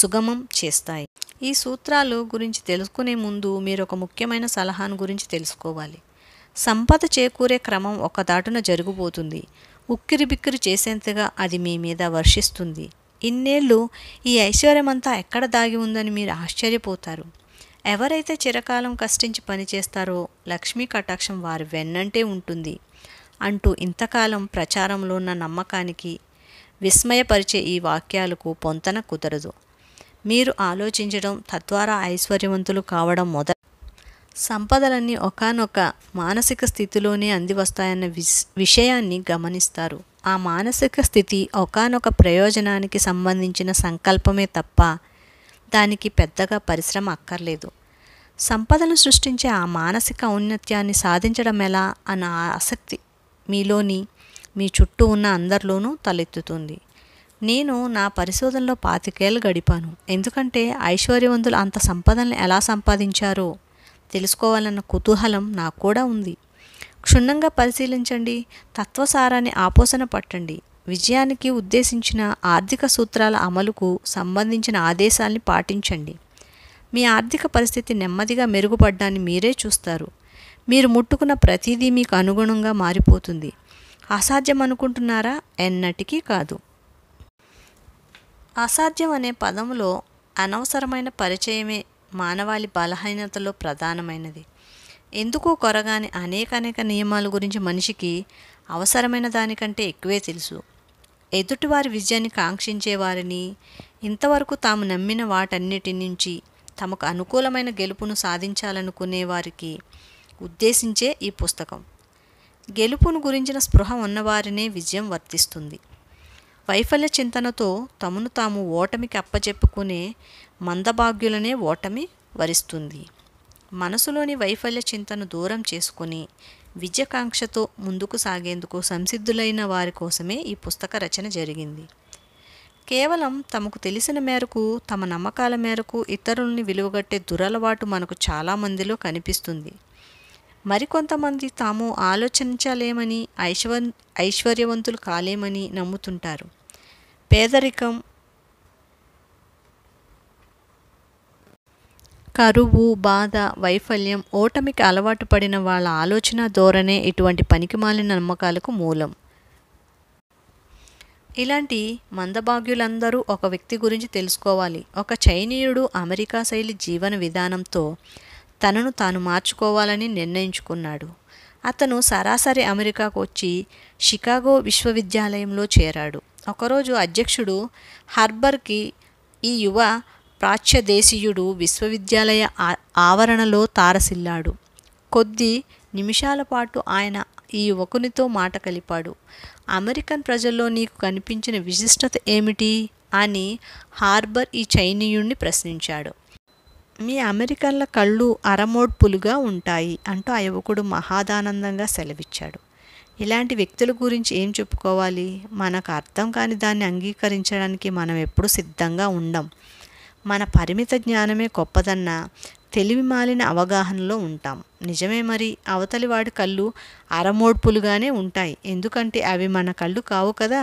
సుగమం చేస్తాయి. ఈ సూత్రాలు గురించి తెలుసుకునే ముందు మీరు ఒక ముఖ్యమైన సలహాను గురించి తెలుసుకోవాలి. సంపద చేకూరే క్రమం ఒకదాటున జరిగిపోతుంది, ఉక్కిరి బిక్కిరి చేసేంతగా అది మీ మీద వర్షిస్తుంది. ఇన్నేళ్ళు ఈ ఐశ్వర్యమంతా ఎక్కడ దాగి ఉందని మీరు ఆశ్చర్యపోతారు. ఎవరైతే చిరకాలం కష్టించి పనిచేస్తారో లక్ష్మీ కటాక్షం వారి వెన్నంటే ఉంటుంది అంటూ ఇంతకాలం ప్రచారంలో ఉన్న నమ్మకానికి విస్మయపరిచే ఈ వాక్యాలకు పొంతన కుదరదు. మీరు ఆలోచించడం తద్వారా ఐశ్వర్యవంతులు కావడం మొదలు సంపదలన్నీ ఒకానొక మానసిక స్థితిలోనే అందివస్తాయన్న విషయాన్ని గమనిస్తారు. ఆ మానసిక స్థితి ఒకానొక ప్రయోజనానికి సంబంధించిన సంకల్పమే తప్ప దానికి పెద్దగా పరిశ్రమ అక్కర్లేదు. సంపదను సృష్టించే ఆ మానసిక ఔన్నత్యాన్ని సాధించడం ఎలా అన్న ఆసక్తి మీలోని మీ చుట్టూ ఉన్న అందరిలోనూ తలెత్తుతుంది. నేను నా పరిశోధనలో 25 ఏళ్ళు గడిపాను. ఎందుకంటే ఐశ్వర్యవంతులు అంత సంపదలను ఎలా సంపాదించారో తెలుసుకోవాలన్న కుతూహలం నాకు కూడా ఉంది. క్షుణ్ణంగా పరిశీలించండి, తత్వసారాన్ని ఆపోసన పట్టండి, విజయానికి ఉద్దేశించిన ఆర్థిక సూత్రాల అమలుకు సంబంధించిన ఆదేశాల్ని పాటించండి. మీ ఆర్థిక పరిస్థితి నెమ్మదిగా మెరుగుపడ్డాన్ని మీరే చూస్తారు. మీరు ముట్టుకున్న ప్రతిదీ మీకు అనుగుణంగా మారిపోతుంది. అసాధ్యం అనుకుంటున్నారా? ఎన్నటికీ కాదు. అసాధ్యం అనే పదంలో అనవసరమైన పరిచయమే మానవాళి బలహీనతలో ప్రధానమైనది. ఎందుకో కొరగాని అనేక నియమాల గురించి మనిషికి అవసరమైన దానికంటే ఎక్కువే తెలుసు. ఎదుటివారి విజయాన్ని కాంక్షించే వారిని ఇంతవరకు తాము నమ్మిన వాటన్నిటి నుంచి తమకు అనుకూలమైన గెలుపును సాధించాలనుకునే వారికి ఉద్దేశించే ఈ పుస్తకం. గెలుపును గురించిన స్పృహ ఉన్నవారినే విజయం వర్తిస్తుంది. వైఫల్య చింతనతో తమను తాము ఓటమికి అప్పచెప్పుకునే మందభాగ్యులనే ఓటమి వరిస్తుంది. మనసులోని వైఫల్య చింతను దూరం చేసుకుని విజయకాంక్షతో ముందుకు సాగేందుకు సంసిద్ధులైన వారి కోసమే ఈ పుస్తక రచన జరిగింది. కేవలం తమకు తెలిసిన మేరకు, తమ నమ్మకాల మేరకు ఇతరుల్ని విలువగట్టే దురలవాటు మనకు చాలామందిలో కనిపిస్తుంది. మరికొంతమంది తాము ఆలోచించలేమని, ఐశ్వర్యవంతులు కాలేమని నమ్ముతుంటారు. పేదరికం, కరువు, బాధ, వైఫల్యం, ఓటమికి అలవాటు పడిన వాళ్ళ ఆలోచన ధోరణే ఇటువంటి పనికిమాలిన నమ్మకాలకు మూలం. ఇలాంటి మందభాగ్యులందరూ ఒక వ్యక్తి గురించి తెలుసుకోవాలి. ఒక చైనీయుడు అమెరికా శైలి జీవన విధానంతో తనను తాను మార్చుకోవాలని నిర్ణయించుకున్నాడు. అతను సరాసరి అమెరికాకు వచ్చి షికాగో విశ్వవిద్యాలయంలో చేరాడు. ఒకరోజు అధ్యక్షుడు హార్బర్కి ఈ యువ ప్రాచ్యదేశీయుడు విశ్వవిద్యాలయ ఆవరణలో తారసిల్లాడు. కొద్ది నిమిషాల పాటు ఆయన ఈ యువకునితో మాట కలిపాడు. అమెరికన్ ప్రజల్లో నీకు కనిపించిన విశిష్టత ఏమిటి అని హార్బర్ ఈ చైనీయుణ్ణి ప్రశ్నించాడు. మీ అమెరికన్ల కళ్ళు అరమోడ్పులుగా ఉంటాయి అంటూ ఆ యువకుడు మహాదానందంగా సెలవిచ్చాడు. ఇలాంటి వ్యక్తుల గురించి ఏం చెప్పుకోవాలి? మనకు అర్థం కాని దాన్ని అంగీకరించడానికి మనం ఎప్పుడూ సిద్ధంగా ఉండం. మన పరిమిత జ్ఞానమే గొప్పదన్న తెలివి మాలిన అవగాహనలో ఉంటాం. నిజమే, మరి అవతలి వాడి కళ్ళు అరమోడ్పులుగానే ఉంటాయి, ఎందుకంటే అవి మన కళ్ళు కావు కదా.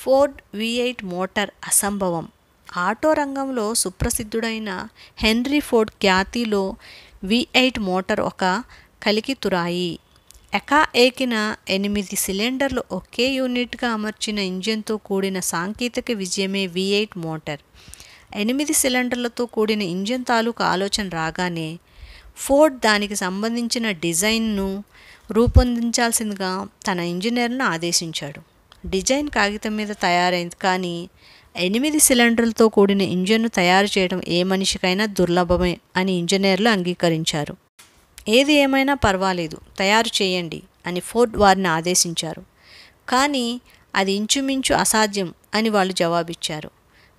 ఫోర్డ్ V8 మోటార్ అసంభవం. ఆటో రంగంలో సుప్రసిద్ధుడైన హెన్రీ ఫోర్డ్ ఖ్యాతిలో V8 మోటార్ ఒక కలికితురాయి. ఎకాఏకిన 8 సిలిండర్లు ఒకే యూనిట్గా అమర్చిన ఇంజిన్తో కూడిన సాంకేతిక విజయమే V8 మోటార్. 8 సిలిండర్లతో కూడిన ఇంజిన్ తాలూకు ఆలోచన రాగానే ఫోర్డ్ దానికి సంబంధించిన డిజైన్ను రూపొందించాల్సిందిగా తన ఇంజనీర్ను ఆదేశించాడు. డిజైన్ కాగితం మీద తయారైంది, కానీ 8 సిలిండర్లతో కూడిన ఇంజన్ను తయారు చేయడం ఏ మనిషికైనా దుర్లభమే అని ఇంజనీర్లు అంగీకరించారు. ఏది ఏమైనా పర్వాలేదు, తయారు చేయండి అని ఫోర్డ్ వారిని ఆదేశించారు. కానీ అది ఇంచుమించు అసాధ్యం అని వాళ్ళు జవాబిచ్చారు.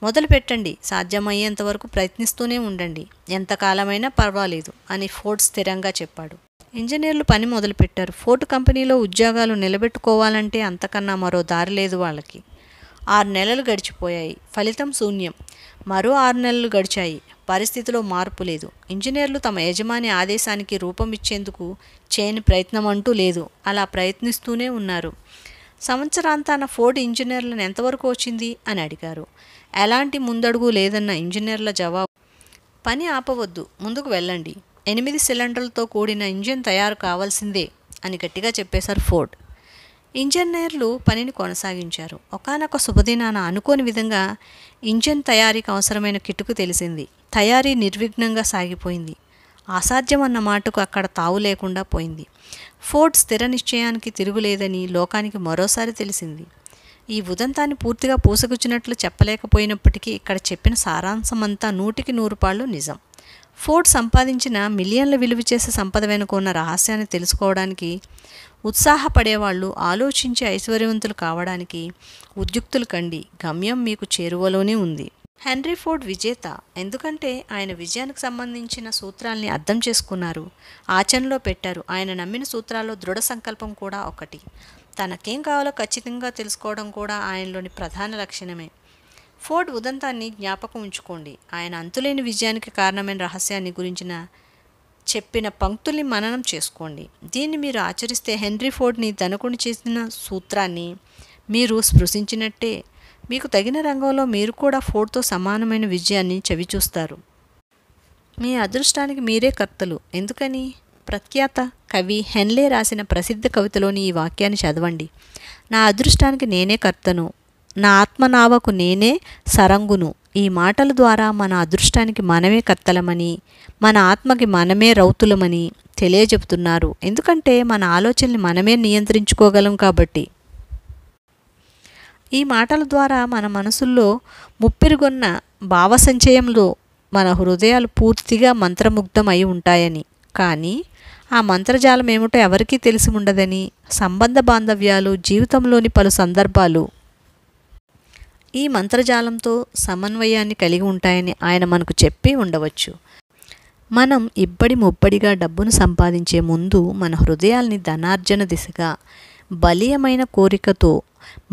మొదలు పెట్టండి, సాధ్యమయ్యేంత వరకు ప్రయత్నిస్తూనే ఉండండి, ఎంతకాలమైనా పర్వాలేదు అని ఫోర్డ్ స్థిరంగా చెప్పాడు. ఇంజనీర్లు పని మొదలుపెట్టారు. ఫోర్డ్ కంపెనీలో ఉద్యోగాలు నిలబెట్టుకోవాలంటే అంతకన్నా మరో దారి లేదు వాళ్ళకి. 6 నెలలు గడిచిపోయాయి, ఫలితం శూన్యం. మరో 6 నెలలు గడిచాయి, పరిస్థితిలో మార్పు లేదు. ఇంజనీర్లు తమ యజమాని ఆదేశానికి రూపం ఇచ్చేందుకు చేయని ప్రయత్నం అంటూ లేదు, అలా ప్రయత్నిస్తూనే ఉన్నారు. సంవత్సరాంతాన ఫోర్డ్ ఇంజనీర్లను ఎంతవరకు వచ్చింది అని అడిగారు. ఎలాంటి ముందడుగు లేదన్న ఇంజనీర్ల జవాబు, పని ఆపవద్దు, ముందుకు వెళ్ళండి, 8 సిలిండర్లతో కూడిన ఇంజిన్ తయారు కావాల్సిందే అని గట్టిగా చెప్పేశారు ఫోర్డ్. ఇంజనీర్లు పనిని కొనసాగించారు. ఒకానొక శుభదినాన అనుకోని విధంగా ఇంజన్ తయారీకి అవసరమైన కిటుకు తెలిసింది. తయారీ నిర్విఘ్నంగా సాగిపోయింది. అసాధ్యం అన్న మాటకు అక్కడ తావు లేకుండా పోయింది. ఫోర్డ్ స్థిర నిశ్చయానికి తిరుగులేదని లోకానికి మరోసారి తెలిసింది. ఈ ఉదంతాన్ని పూర్తిగా పూసగుచ్చినట్లు చెప్పలేకపోయినప్పటికీ ఇక్కడ చెప్పిన సారాంశమంతా 100% నిజం. ఫోర్డ్ సంపాదించిన మిలియన్ల విలువ చేసే సంపద వెనుకున్న రహస్యాన్ని తెలుసుకోవడానికి ఉత్సాహపడేవాళ్ళు ఆలోచించి ఐశ్వర్యవంతులు కావడానికి ఉద్యుక్తులు కండి, గమ్యం మీకు చేరువలోనే ఉంది. హెన్రీ ఫోర్డ్ విజేత, ఎందుకంటే ఆయన విజయానికి సంబంధించిన సూత్రాల్ని అర్థం చేసుకున్నారు, ఆచరణలో పెట్టారు. ఆయన నమ్మిన సూత్రాల్లో దృఢ సంకల్పం కూడా ఒకటి. తనకేం కావాలో ఖచ్చితంగా తెలుసుకోవడం కూడా ఆయనలోని ప్రధాన లక్షణమే. ఫోర్డ్ ఉదంతాన్ని జ్ఞాపకం ఉంచుకోండి. ఆయన అంతులేని విజయానికి కారణమైన రహస్యాన్ని గురించిన చెప్పిన పంక్తుల్ని మననం చేసుకోండి. దీన్ని మీరు ఆచరిస్తే హెన్రీ ఫోర్డ్ని ధనకుని చేసిన సూత్రాన్ని మీరు స్పృశించినట్టే. మీకు తగిన రంగంలో మీరు కూడా ఫోర్డ్తో సమానమైన విజయాన్ని చవిచూస్తారు. మీ అదృష్టానికి మీరే కర్తలు. ఎందుకని? ప్రఖ్యాత కవి హెన్లే రాసిన ప్రసిద్ధ కవితలోని ఈ వాక్యాన్ని చదవండి. నా అదృష్టానికి నేనే కర్తను, నా ఆత్మనావకు నేనే సరంగును. ఈ మాటల ద్వారా మన అదృష్టానికి మనమే కర్తలమని, మన ఆత్మకి మనమే రౌతులమని తెలియజెబుతున్నారు. ఎందుకంటే మన ఆలోచనని మనమే నియంత్రించుకోగలం కాబట్టి. ఈ మాటల ద్వారా మన మనసుల్లో ముప్పిరిగొన్న భావసంచయంలో మన హృదయాలు పూర్తిగా మంత్రముగ్ధం అయి ఉంటాయని, కానీ ఆ మంత్రజాలం ఏమిటో ఎవరికీ తెలిసి ఉండదని, సంబంధ బాంధవ్యాలు, జీవితంలోని పలు సందర్భాలు ఈ మంత్రజాలంతో సమన్వయాన్ని కలిగి ఉంటాయని ఆయన మనకు చెప్పి ఉండవచ్చు. మనం ఇబ్బడి ముబ్బడిగా డబ్బును సంపాదించే ముందు మన హృదయాల్ని ధనార్జన దిశగా బలీయమైన కోరికతో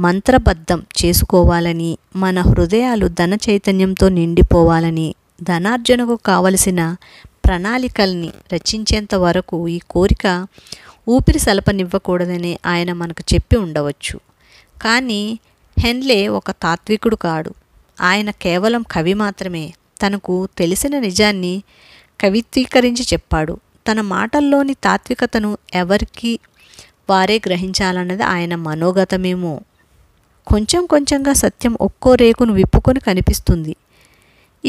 మంత్రబద్ధం చేసుకోవాలని, మన హృదయాలు ధన చైతన్యంతో నిండిపోవాలని, ధనార్జనకు కావలసిన ప్రణాళికల్ని రచించేంత వరకు ఈ కోరిక ఊపిరి సలపనివ్వకూడదని ఆయన మనకు చెప్పి ఉండవచ్చు. కానీ హెన్లే ఒక తాత్వికుడు కాడు. ఆయన కేవలం కవి మాత్రమే. తనకు తెలిసిన నిజాన్ని కవిత్వీకరించి చెప్పాడు. తన మాటల్లోని తాత్వికతను ఎవరికి వారే గ్రహించాలన్నది ఆయన మనోగతమేమో. కొంచెం కొంచెంగా సత్యం ఒక్కో రేకును విప్పుకొని కనిపిస్తుంది.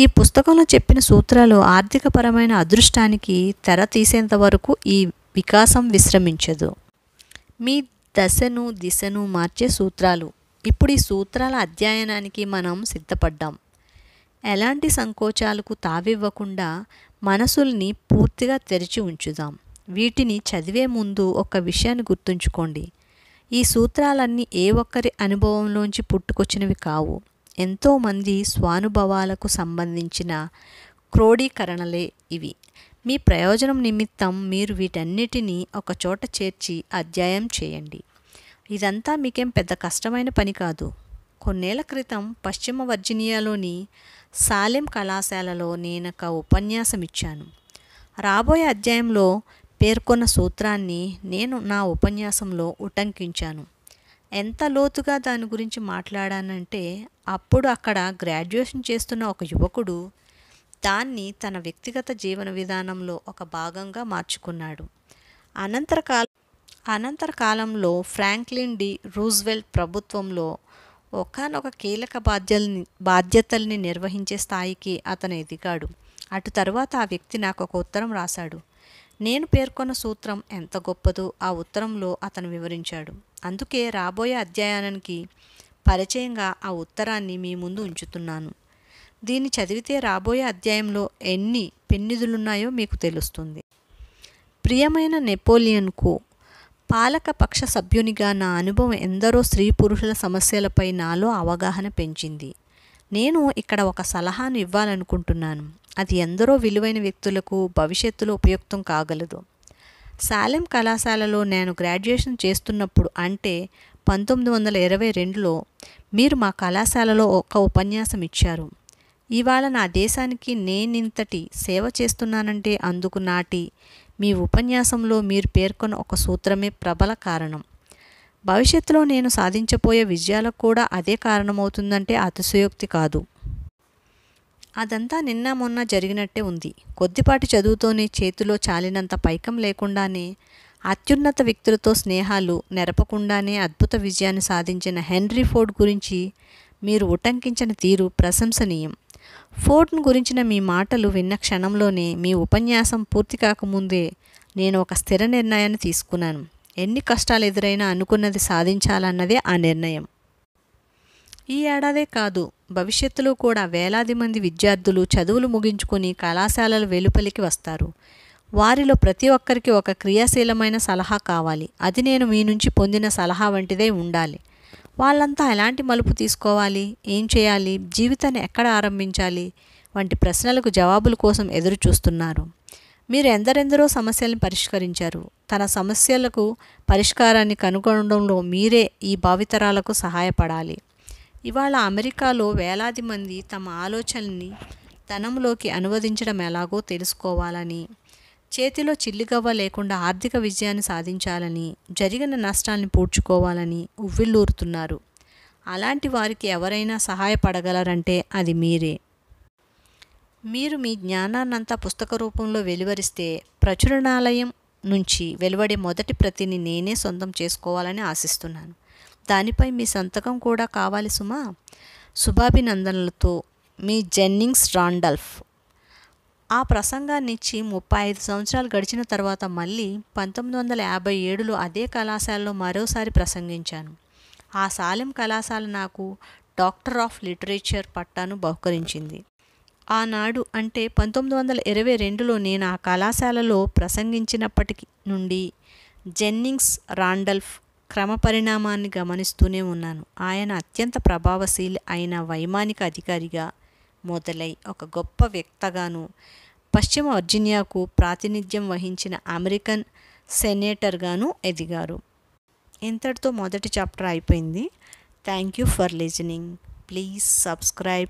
ఈ పుస్తకంలో చెప్పిన సూత్రాలు ఆర్థికపరమైన అదృష్టానికి తెర తీసేంత వరకు ఈ వికాసం విశ్రమించదు. మీ దశను దిశను మార్చే సూత్రాలు. ఇప్పుడు ఈ సూత్రాల అధ్యయనానికి మనం సిద్ధపడ్డాం. ఎలాంటి సంకోచాలకు తావివ్వకుండా మనసుల్ని పూర్తిగా తెరిచి ఉంచుదాం. వీటిని చదివే ముందు ఒక విషయాన్ని గుర్తుంచుకోండి. ఈ సూత్రాలన్నీ ఏ ఒక్కరి అనుభవంలోంచి పుట్టుకొచ్చినవి కావు. ఎంతోమంది స్వానుభవాలకు సంబంధించిన క్రోడీకరణలే ఇవి. మీ ప్రయోజనం నిమిత్తం మీరు వీటన్నిటినీ ఒక చోట చేర్చి అధ్యయనం చేయండి. ఇదంతా మీకేం పెద్ద కష్టమైన పని కాదు. కొన్నేళ్ల క్రితం పశ్చిమ వర్జీనియాలోని సాలెం కళాశాలలో నేనొక ఉపన్యాసం ఇచ్చాను. రాబోయే అధ్యాయంలో పేర్కొన్న సూత్రాన్ని నేను నా ఉపన్యాసంలో ఉటంకించాను. ఎంత లోతుగా దాని గురించి మాట్లాడానంటే, అప్పుడు అక్కడ గ్రాడ్యుయేషన్ చేస్తున్న ఒక యువకుడు దాన్ని తన వ్యక్తిగత జీవన విధానంలో ఒక భాగంగా మార్చుకున్నాడు. అనంతర కాలంలో ఫ్రాంక్లిన్ డి రూజ్వెల్ట్ ప్రభుత్వంలో ఒకానొక కీలక బాధ్యతల్ని నిర్వహించే స్థాయికి అతను ఎదిగాడు. అటు తర్వాత ఆ వ్యక్తి నాకు ఒక ఉత్తరం రాశాడు. నేను పేర్కొన్న సూత్రం ఎంత గొప్పదో ఆ ఉత్తరంలో అతను వివరించాడు. అందుకే రాబోయే అధ్యయనానికి పరిచయంగా ఆ ఉత్తరాన్ని మీ ముందు ఉంచుతున్నాను. దీన్ని చదివితే రాబోయే అధ్యాయంలో ఎన్ని పెన్నిధులున్నాయో మీకు తెలుస్తుంది. ప్రియమైన నెపోలియన్కు పాలకపక్ష సభ్యునిగా నా అనుభవం ఎందరో స్త్రీ పురుషుల సమస్యలపై నాలో అవగాహన పెంచింది. నేను ఇక్కడ ఒక సలహాను ఇవ్వాలనుకుంటున్నాను. అది ఎందరో విలువైన వ్యక్తులకు భవిష్యత్తులో ఉపయుక్తం కాగలదు. సాలెం కళాశాలలో నేను గ్రాడ్యుయేషన్ చేస్తున్నప్పుడు, అంటే 1922లో మీరు మా కళాశాలలో ఒక ఉపన్యాసం ఇచ్చారు. ఇవాళ నా దేశానికి నేనింతటి సేవ చేస్తున్నానంటే అందుకు నాటి మీ ఉపన్యాసంలో మీరు పేర్కొన్న ఒక సూత్రమే ప్రబల కారణం. భవిష్యత్తులో నేను సాధించబోయే విజయాలకు కూడా అదే కారణమవుతుందంటే అతిశయోక్తి కాదు. అదంతా నిన్న మొన్న జరిగినట్టే ఉంది. కొద్దిపాటి చదువుతోనే చేతిలో చాలినంత పైకం లేకుండానే అత్యున్నత వ్యక్తులతో స్నేహాలు నెరపకుండానే అద్భుత విజయాన్ని సాధించిన హెన్రీ ఫోర్డ్ గురించి మీరు ఉటంకించిన తీరు ప్రశంసనీయం. ఫోర్డ్ను గురించిన మీ మాటలు విన్న క్షణంలోనే మీ ఉపన్యాసం పూర్తి కాకముందే నేను ఒక స్థిర నిర్ణయాన్ని తీసుకున్నాను. ఎన్ని కష్టాలు ఎదురైనా అనుకున్నది సాధించాలన్నదే ఆ నిర్ణయం. ఈ ఏడాదే కాదు, భవిష్యత్తులో కూడా వేలాది మంది విద్యార్థులు చదువులు ముగించుకొని కళాశాలల వెలుపలికి వస్తారు. వారిలో ప్రతి ఒక్కరికి ఒక క్రియాశీలమైన సలహా కావాలి. అది నేను మీ నుంచి పొందిన సలహా వంటిదే ఉండాలి. వాళ్ళంతా ఎలాంటి మలుపు తీసుకోవాలి, ఏం చేయాలి, జీవితాన్ని ఎక్కడ ఆరంభించాలి వంటి ప్రశ్నలకు జవాబుల కోసం ఎదురు చూస్తున్నారు. మీరు ఎందరెందరో సమస్యలను పరిష్కరించారు. తన సమస్యలకు పరిష్కారాన్ని కనుగొనడంలో మీరే ఈ భావితరాలకు సహాయపడాలి. ఇవాళ అమెరికాలో వేలాది మంది తమ ఆలోచనల్ని ధనంలోకి అనువదించడం ఎలాగో తెలుసుకోవాలని, చేతిలో చిల్లిగవ్వ లేకుండా ఆర్థిక విజయాన్ని సాధించాలని, జరిగిన నష్టాన్ని పూడ్చుకోవాలని ఉవ్విళ్ళూరుతున్నారు. అలాంటి వారికి ఎవరైనా సహాయపడగలరంటే అది మీరే. మీరు మీ జ్ఞానాన్నంతా పుస్తక రూపంలో వెలువరిస్తే ప్రచురణాలయం నుంచి వెలువడే మొదటి ప్రతిని నేనే సొంతం చేసుకోవాలని ఆశిస్తున్నాను. దానిపై మీ సంతకం కూడా కావాలి సుమా. శుభాభినందనలతో మీ జెన్నింగ్స్ రాండల్ఫ్. ఆ ప్రసంగాన్నిచ్చి 35 సంవత్సరాలు గడిచిన తర్వాత మళ్ళీ 1957లో అదే కళాశాలలో మరోసారి ప్రసంగించాను. ఆ సాలెం కళాశాల నాకు డాక్టర్ ఆఫ్ లిటరేచర్ పట్టాను బహుకరించింది. ఆనాడు అంటే 1922లో నేను ఆ కళాశాలలో ప్రసంగించినప్పటికి నుండి జెన్నింగ్స్ రాండల్ఫ్ క్రమపరిణామాన్ని గమనిస్తూనే ఉన్నాను. ఆయన అత్యంత ప్రభావశీలి అయిన వైమానిక అధికారిగా మొదలై ఒక గొప్ప వ్యక్తగాను, పశ్చిమ వర్జీనియాకు ప్రాతినిధ్యం వహించిన అమెరికన్ సెనేటర్గాను ఎదిగారు. ఇంతటితో మొదటి చాప్టర్ అయిపోయింది. Thank you for listening. Please subscribe.